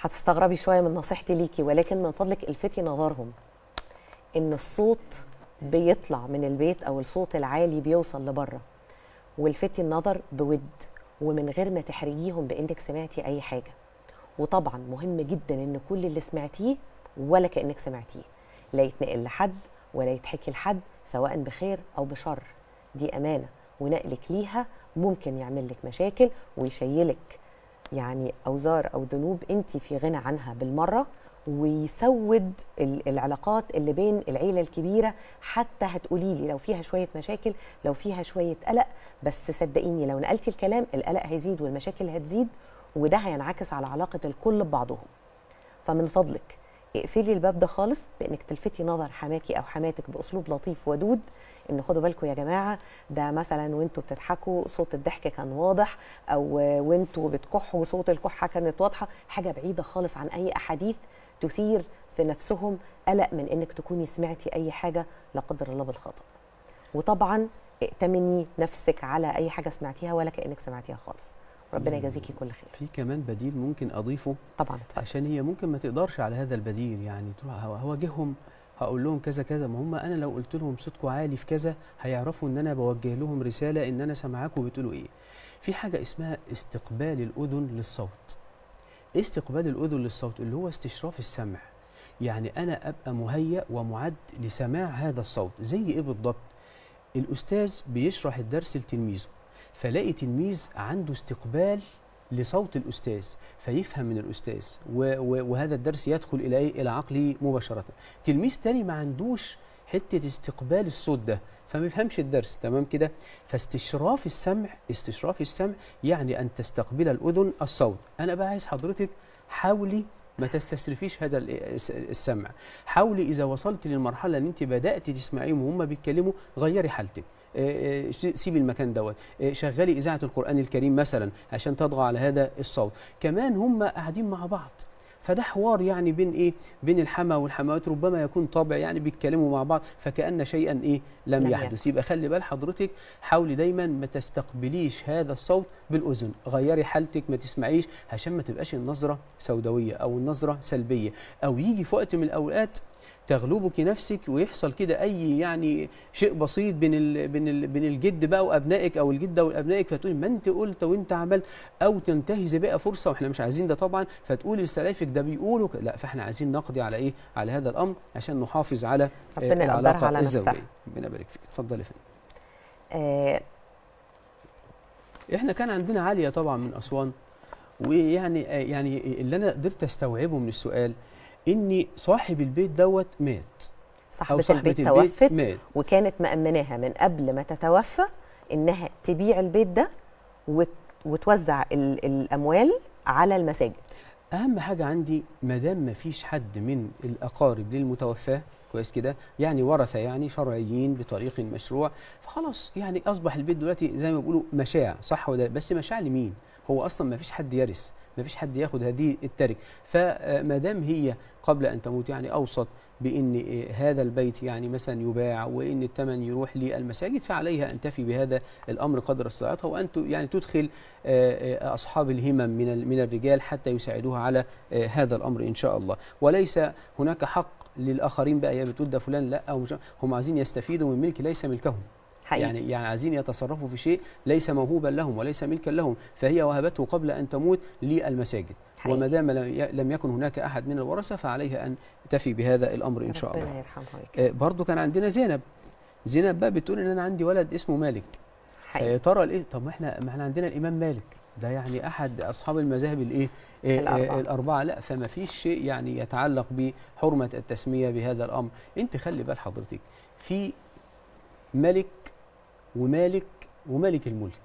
هتستغربي شويه من نصيحتي ليكي، ولكن من فضلك الفتي نظرهم ان الصوت بيطلع من البيت او الصوت العالي بيوصل لبره، والفتي النظر بود ومن غير ما تحرجيهم بانك سمعتي اي حاجه. وطبعا مهم جدا ان كل اللي سمعتيه ولا كانك سمعتيه لا يتنقل لحد ولا يتحكي لحد، سواء بخير او بشر. دي امانه، ونقلك ليها ممكن يعمل لك مشاكل ويشيلك يعني اوزار او ذنوب انت في غنى عنها بالمره، ويسود العلاقات اللي بين العيله الكبيره. حتى هتقولي لي لو فيها شويه مشاكل، لو فيها شويه قلق، بس صدقيني لو نقلتي الكلام القلق هيزيد والمشاكل هتزيد، وده هينعكس على علاقه الكل ببعضهم. فمن فضلك اقفلي الباب ده خالص بانك تلفتي نظر حماكي او حماتك باسلوب لطيف ودود، ان خدوا بالكم يا جماعه، ده مثلا وانتوا بتضحكوا صوت الضحك كان واضح، او وانتوا بتكحوا صوت الكحه كانت واضحه، حاجه بعيده خالص عن اي احاديث تثير في نفسهم قلق من انك تكوني سمعتي اي حاجه لا قدر الله بالخطا. وطبعا ائتمني نفسك على اي حاجه سمعتيها ولا كانك سمعتيها خالص. ربنا يجازيكي كل خير. في كمان بديل ممكن اضيفه طبعا، عشان هي ممكن ما تقدرش على هذا البديل، يعني تروح هواجههم هقول لهم كذا كذا، ما هم انا لو قلت لهم صوتكم عالي في كذا هيعرفوا ان انا بوجه لهم رساله ان انا سامعاكم بتقولوا ايه. في حاجه اسمها استقبال الاذن للصوت. استقبال الاذن للصوت اللي هو استشراف السمع، يعني انا ابقى مهيأ ومعد لسماع هذا الصوت. زي ايه بالضبط؟ الاستاذ بيشرح الدرس لتلميذه، فلاقي تلميذ عنده استقبال لصوت الأستاذ فيفهم من الأستاذ، وهذا الدرس يدخل إلى إلى عقله مباشرة. تلميذ تاني ما عندوش حتة استقبال الصوت ده فما يفهمش الدرس، تمام كده؟ فاستشراف السمع، استشراف السمع يعني أن تستقبل الأذن الصوت. أنا بقى عايز حضرتك حاولي ما تستسرفيش هذا السمع، حاولي إذا وصلت للمرحلة أن أنت بدأت تسمعيهم وهم بيتكلموا غيري حالتك، سيبي المكان دوت، شغلي إذاعة القرآن الكريم مثلا عشان تطغى على هذا الصوت. كمان هم قاعدين مع بعض، فده حوار يعني بين ايه؟ بين الحما والحماوات، ربما يكون طابع يعني بيتكلموا مع بعض فكأن شيئا ايه؟ لم يحدث. يبقى خلي بال حضرتك، حاولي دايما ما تستقبليش هذا الصوت بالاذن، غيري حالتك ما تسمعيش عشان ما تبقاش النظره سوداويه او النظره سلبيه، او يجي في وقت من الاوقات تغلبك نفسك ويحصل كده اي يعني شيء بسيط بين ال بين ال بين الجد بقى وابنائك او الجده وابنائك، فتقولي ما انت قلت وانت عملت، او تنتهزي بقى فرصه واحنا مش عايزين ده طبعا، فتقولي لسلايفك ده بيقولوا لا، فاحنا عايزين نقضي على ايه؟ على هذا الامر عشان نحافظ على ربنا العلاقه على الزوجيه. ربنا يبارك فيك. اتفضلي يا فندم. آه احنا كان عندنا عاليه طبعا من اسوان، ويعني يعني اللي انا قدرت استوعبه من السؤال ان صاحب البيت دوت مات، صاحبة, صاحبة البيت, البيت توفت مات. وكانت مأمناها من قبل ما تتوفى انها تبيع البيت ده وتوزع الاموال على المساجد. اهم حاجه عندي ما دام ما فيش حد من الاقارب للمتوفاه، كويس كده، يعني ورثه يعني شرعيين بطريق مشروع، فخلاص يعني اصبح البيت دلوقتي زي ما بيقولوا مشاع، صح ولا؟ بس مشاع لمين؟ هو اصلا ما فيش حد يرث، ما فيش حد ياخد هذه التركه، فما دام هي قبل ان تموت يعني اوصت بان هذا البيت يعني مثلا يباع وان الثمن يروح للمساجد، فعليها ان تفي بهذا الامر قدر استطاعتها، وان يعني تدخل اصحاب الهمم من من الرجال حتى يساعدوها على هذا الامر ان شاء الله. وليس هناك حق للاخرين بقى، يا بتقول ده فلان لا، او هم عايزين يستفيدوا من ملك ليس ملكهم حقيقي. يعني يعني عايزين يتصرفوا في شيء ليس موهوبا لهم وليس ملكا لهم، فهي وهبته قبل ان تموت للمساجد، وما دام لم يكن هناك احد من الورثه فعليها ان تفي بهذا الامر ان شاء الله. ربنا يرحمها. برضه كان عندنا زينب، زينب بقى بتقول ان انا عندي ولد اسمه مالك، يا ترى الايه؟ طب ما احنا ما احنا عندنا الامام مالك ده يعني احد اصحاب المذاهب الايه الاربعه, الأربعة. لا، فما فيش شيء يعني يتعلق بحرمه التسميه بهذا الامر. انت خلي بال حضرتك في ملك ومالك ومالك الملك،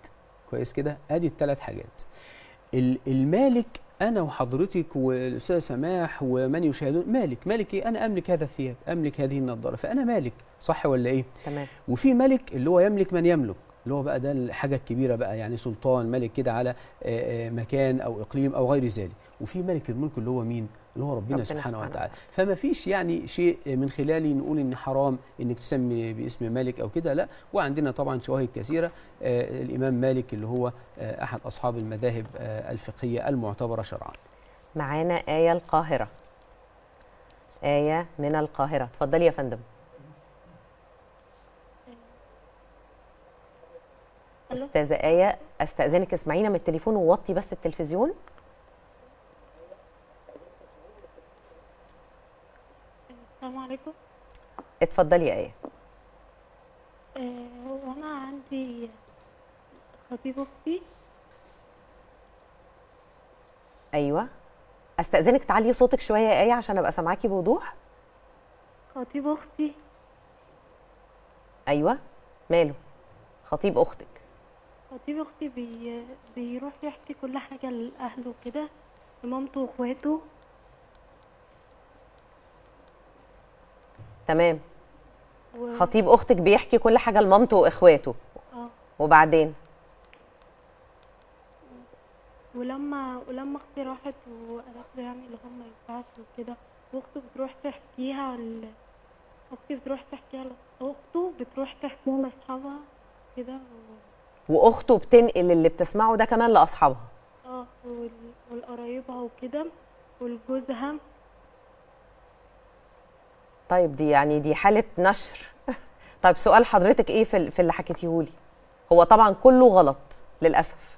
كويس كده، ادي الثلاث حاجات. المالك أنا وحضرتك والأستاذ سماح ومن يشاهدون، مالك مالك إيه؟ أنا أملك هذا الثياب، أملك هذه النظارة، فأنا مالك، صح ولا إيه؟ تمام. وفي ملك اللي هو يملك من يملك، اللي هو بقى ده الحاجة الكبيرة بقى، يعني سلطان، ملك كده على مكان أو إقليم أو غير ذلك. وفي ملك الملك اللي هو مين؟ اللي هو ربنا, ربنا سبحانه وتعالى. فما فيش يعني شيء من خلالي نقول إن حرام إنك تسمي باسم مالك أو كده، لا. وعندنا طبعا شواهد كثيرة. آه الإمام مالك اللي هو آه أحد أصحاب المذاهب آه الفقهية المعتبرة شرعا. معانا آية القاهرة. آية من القاهرة، اتفضلي يا فندم. أستاذة آية، أستأذنك اسمعينا من التليفون ووطي بس التلفزيون. السلام عليكم. اتفضلي يا آية. وأنا عندي خطيب أختي. أيوه، أستأذنك تعلي صوتك شوية يا آية عشان أبقى سامعاكي بوضوح. خطيب أختي. أيوه، ماله؟ خطيب أختك. خطيب أختي بي... بيروح يحكي كل حاجة لأهله كده، لمامته وأخواته. تمام. و... خطيب أختك بيحكي كل حاجة لمامته وإخواته. اه. وبعدين؟ ولما ولما أختي راحت وقالت له يعني اللي هم ما ينفعش وكده، وأخته بتروح تحكيها ل... أختي بتروح تحكيها ل... أخته بتروح تحكيها لأصحابها كده و... واخته بتنقل اللي بتسمعه ده كمان لاصحابها. اه والقرايبها وكده والجوزها. طيب دي يعني دي حاله نشر. طيب سؤال حضرتك ايه في في اللي حكيتيهولي؟ هو طبعا كله غلط للاسف.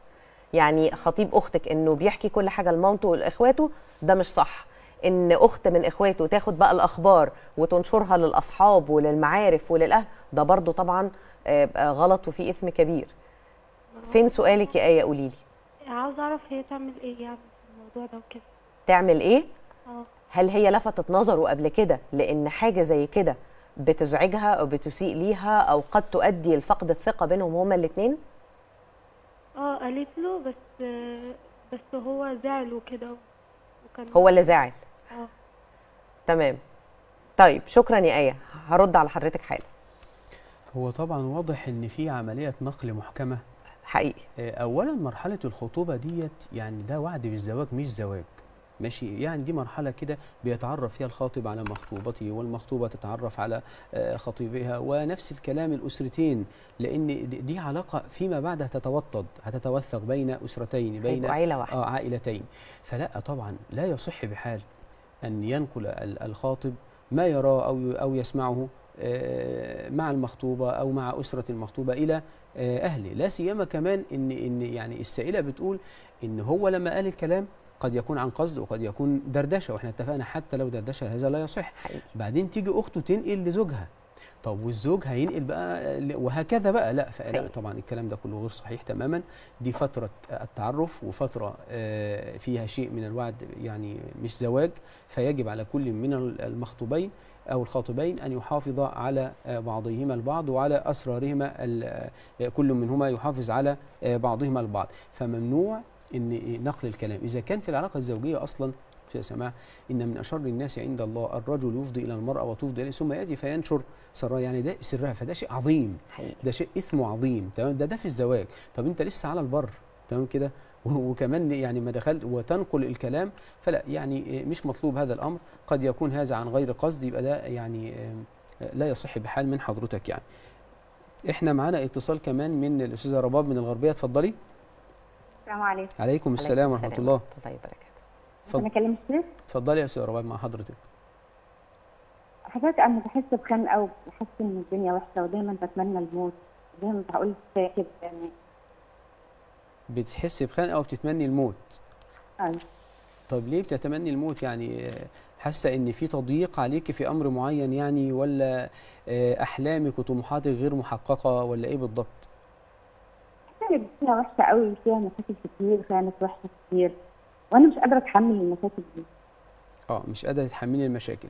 يعني خطيب اختك انه بيحكي كل حاجه لمامته ولاخواته ده مش صح. ان اخت من اخواته تاخد بقى الاخبار وتنشرها للاصحاب وللمعارف وللاهل ده برضو طبعا غلط وفيه اثم كبير. فين سؤالك يا آية؟ قولي لي. عاوزه اعرف هي تعمل ايه يعني في الموضوع ده وكده. تعمل ايه؟ اه. هل هي لفتت نظره قبل كده لان حاجه زي كده بتزعجها او بتسيء ليها او قد تؤدي لفقد الثقه بينهم هما الاثنين؟ اه قالت له بس بس هو زعل وكده. هو اللي زعل. اه. تمام. طيب شكرا يا آية، هرد على حضرتك حالا. هو طبعا واضح ان في عمليه نقل محكمه حقيقي. اولا مرحله الخطوبه ديت يعني ده وعد بالزواج مش زواج، ماشي؟ يعني دي مرحله كده بيتعرف فيها الخاطب على مخطوبته والمخطوبه تتعرف على خطيبها، ونفس الكلام الاسرتين، لان دي علاقه فيما بعد هتتوطد، هتتوثق بين اسرتين، بين عائله واحده، اه عائلتين. فلا طبعا لا يصح بحال ان ينقل الخاطب ما يراه او او يسمعه مع المخطوبه او مع اسره المخطوبه الى اهله، لا سيما كمان ان ان يعني السائله بتقول ان هو لما قال الكلام قد يكون عن قصد وقد يكون دردشه، واحنا اتفقنا حتى لو دردشه هذا لا يصح. بعدين تيجي اخته تنقل لزوجها، طب والزوج هينقل بقى وهكذا بقى، لا. فلا طبعا الكلام ده كله غير صحيح تماما. دي فتره التعرف وفتره فيها شيء من الوعد يعني مش زواج، فيجب على كل من المخطوبين أو الخاطبين أن يحافظ على بعضهما البعض وعلى أسرارهما، كل منهما يحافظ على بعضهما البعض. فممنوع أن نقل الكلام إذا كان في العلاقة الزوجية أصلا. يا سماح، إن من أشر الناس عند الله الرجل يفضي إلى المرأة وتفضي إليه ثم يأتي فينشر سرها، يعني ده سرها، فده شيء عظيم، ده شيء إثمه عظيم. تمام، ده ده في الزواج. طب أنت لسه على البر، تمام كده، وكمان يعني ما دخلت وتنقل الكلام، فلا يعني مش مطلوب هذا الامر. قد يكون هذا عن غير قصد، يبقى ده يعني لا يصح بحال من حضرتك. يعني احنا معانا اتصال كمان من الاستاذه رباب من الغربيه، اتفضلي. السلام عليكم. عليكم السلام ورحمه الله. طيب بركاته. انا كلمت الشيخ. اتفضلي يا استاذه رباب مع حضرتك. حضرتك انا بحس بخنقه وبحس ان الدنيا وحشه، ودايما بتمنى الموت، دايما بقول كده. بتحسي بخنقه وبتتمني الموت؟ ايوه. طب ليه بتتمني الموت؟ يعني حاسه ان في تضييق عليكي في امر معين يعني، ولا احلامك وطموحاتك غير محققه، ولا ايه بالضبط؟ حاسه ان الدنيا وحشه قوي، فيها مشاكل كتير، خانات وحشه كتير، وانا مش قادره اتحمل المشاكل دي. اه مش قادره تتحملي المشاكل،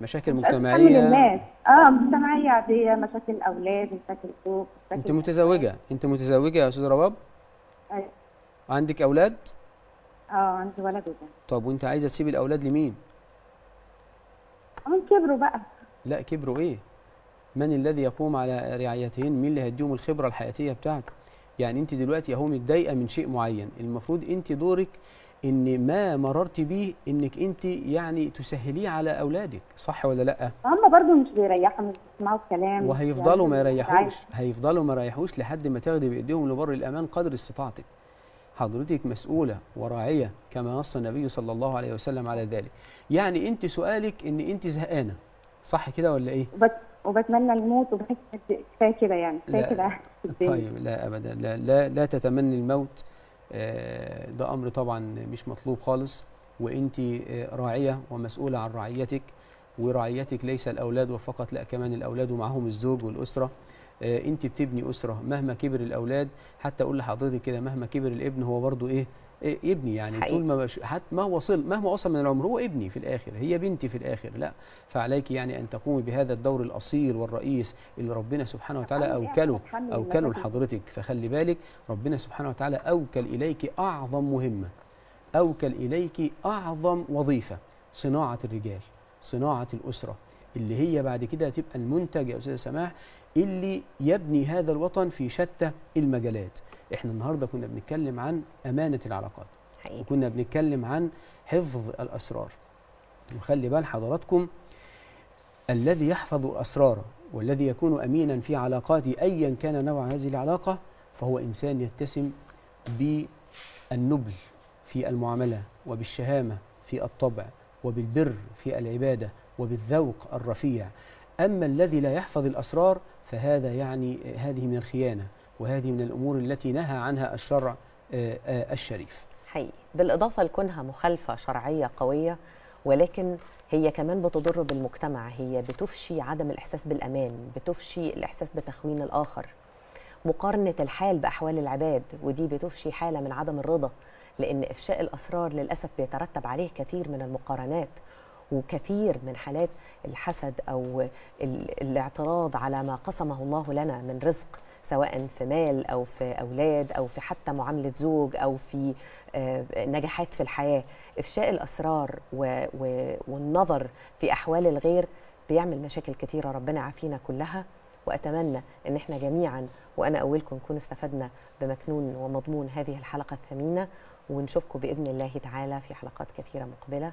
مشاكل مجتمعيه. الناس اه مجتمعيه عاديه، مشاكل اولاد، مشاكل سوق. انت متزوجه؟ انت متزوجه يا استاذ رباب؟ عندك أولاد؟ اه عندي ولد وبنت. طب وانت عايزه تسيبي الاولاد لمين؟ هم كبروا بقى. لا كبروا ايه؟ من الذي يقوم على رعايتهن؟ مين اللي هيديهم الخبره الحياتيه بتاعته؟ يعني انت دلوقتي اهو متضايقه من شيء معين، المفروض انت دورك ان ما مررتي بيه انك انت يعني تسهليه على اولادك، صح ولا لا؟ هم برضو مش بيريحوا، مش بيسمعوا الكلام، وهيفضلوا ما يريحوش، هيفضلوا ما يريحوش لحد ما تاخدي بايديهم لبر الامان قدر استطاعتك. حضرتك مسؤوله وراعيه كما نص النبي صلى الله عليه وسلم على ذلك. يعني انت سؤالك ان انت زهقانه، صح كده ولا ايه؟ وبتمنى الموت وبحس كفايه كده يعني، كفايه كده. طيب لا ابدا، لا لا, لا تتمني الموت، ده امر طبعا مش مطلوب خالص، وانت راعيه ومسؤوله عن رعيتك، ورعيتك ليس الاولاد وفقط، لا كمان الاولاد ومعهم الزوج والاسره. انت بتبني اسره مهما كبر الاولاد، حتى اقول لحضرتك كده مهما كبر الابن هو برضو ايه؟ إيه ابني يعني حقيقي. طول ما حتى ما وصل مهما وصل من العمر هو ابني في الاخر، هي بنتي في الاخر، لا فعليك يعني ان تقومي بهذا الدور الاصيل والرئيس اللي ربنا سبحانه وتعالى اوكله اوكله لحضرتك. فخلي بالك ربنا سبحانه وتعالى اوكل اليك اعظم مهمه، اوكل اليك اعظم وظيفه، صناعه الرجال، صناعه الاسره، اللي هي بعد كده هتبقى المنتج يا استاذه سماح اللي يبني هذا الوطن في شتى المجالات. احنا النهارده كنا بنتكلم عن امانه العلاقات حقيقي. وكنا بنتكلم عن حفظ الاسرار، وخلي بال حضراتكم الذي يحفظ اسراره والذي يكون امينا في علاقاته ايا كان نوع هذه العلاقه فهو انسان يتسم بالنبل في المعامله، وبالشهامه في الطبع، وبالبر في العباده، وبالذوق الرفيع. أما الذي لا يحفظ الأسرار فهذا يعني هذه من الخيانة، وهذه من الأمور التي نهى عنها الشرع الشريف حقيقي. بالإضافة لكونها مخالفة شرعية قوية، ولكن هي كمان بتضر بالمجتمع، هي بتفشي عدم الإحساس بالأمان، بتفشي الإحساس بتخوين الآخر، مقارنة الحال بأحوال العباد، ودي بتفشي حالة من عدم الرضا، لأن إفشاء الأسرار للأسف بيترتب عليه كثير من المقارنات وكثير من حالات الحسد أو الاعتراض على ما قسمه الله لنا من رزق، سواء في مال أو في أولاد أو في حتى معاملة زوج أو في نجاحات في الحياة. إفشاء الأسرار والنظر في أحوال الغير بيعمل مشاكل كثيرة، ربنا عافينا كلها. وأتمنى أن احنا جميعا وأنا أولكم نكون استفدنا بمكنون ومضمون هذه الحلقة الثمينة، ونشوفكم بإذن الله تعالى في حلقات كثيرة مقبلة.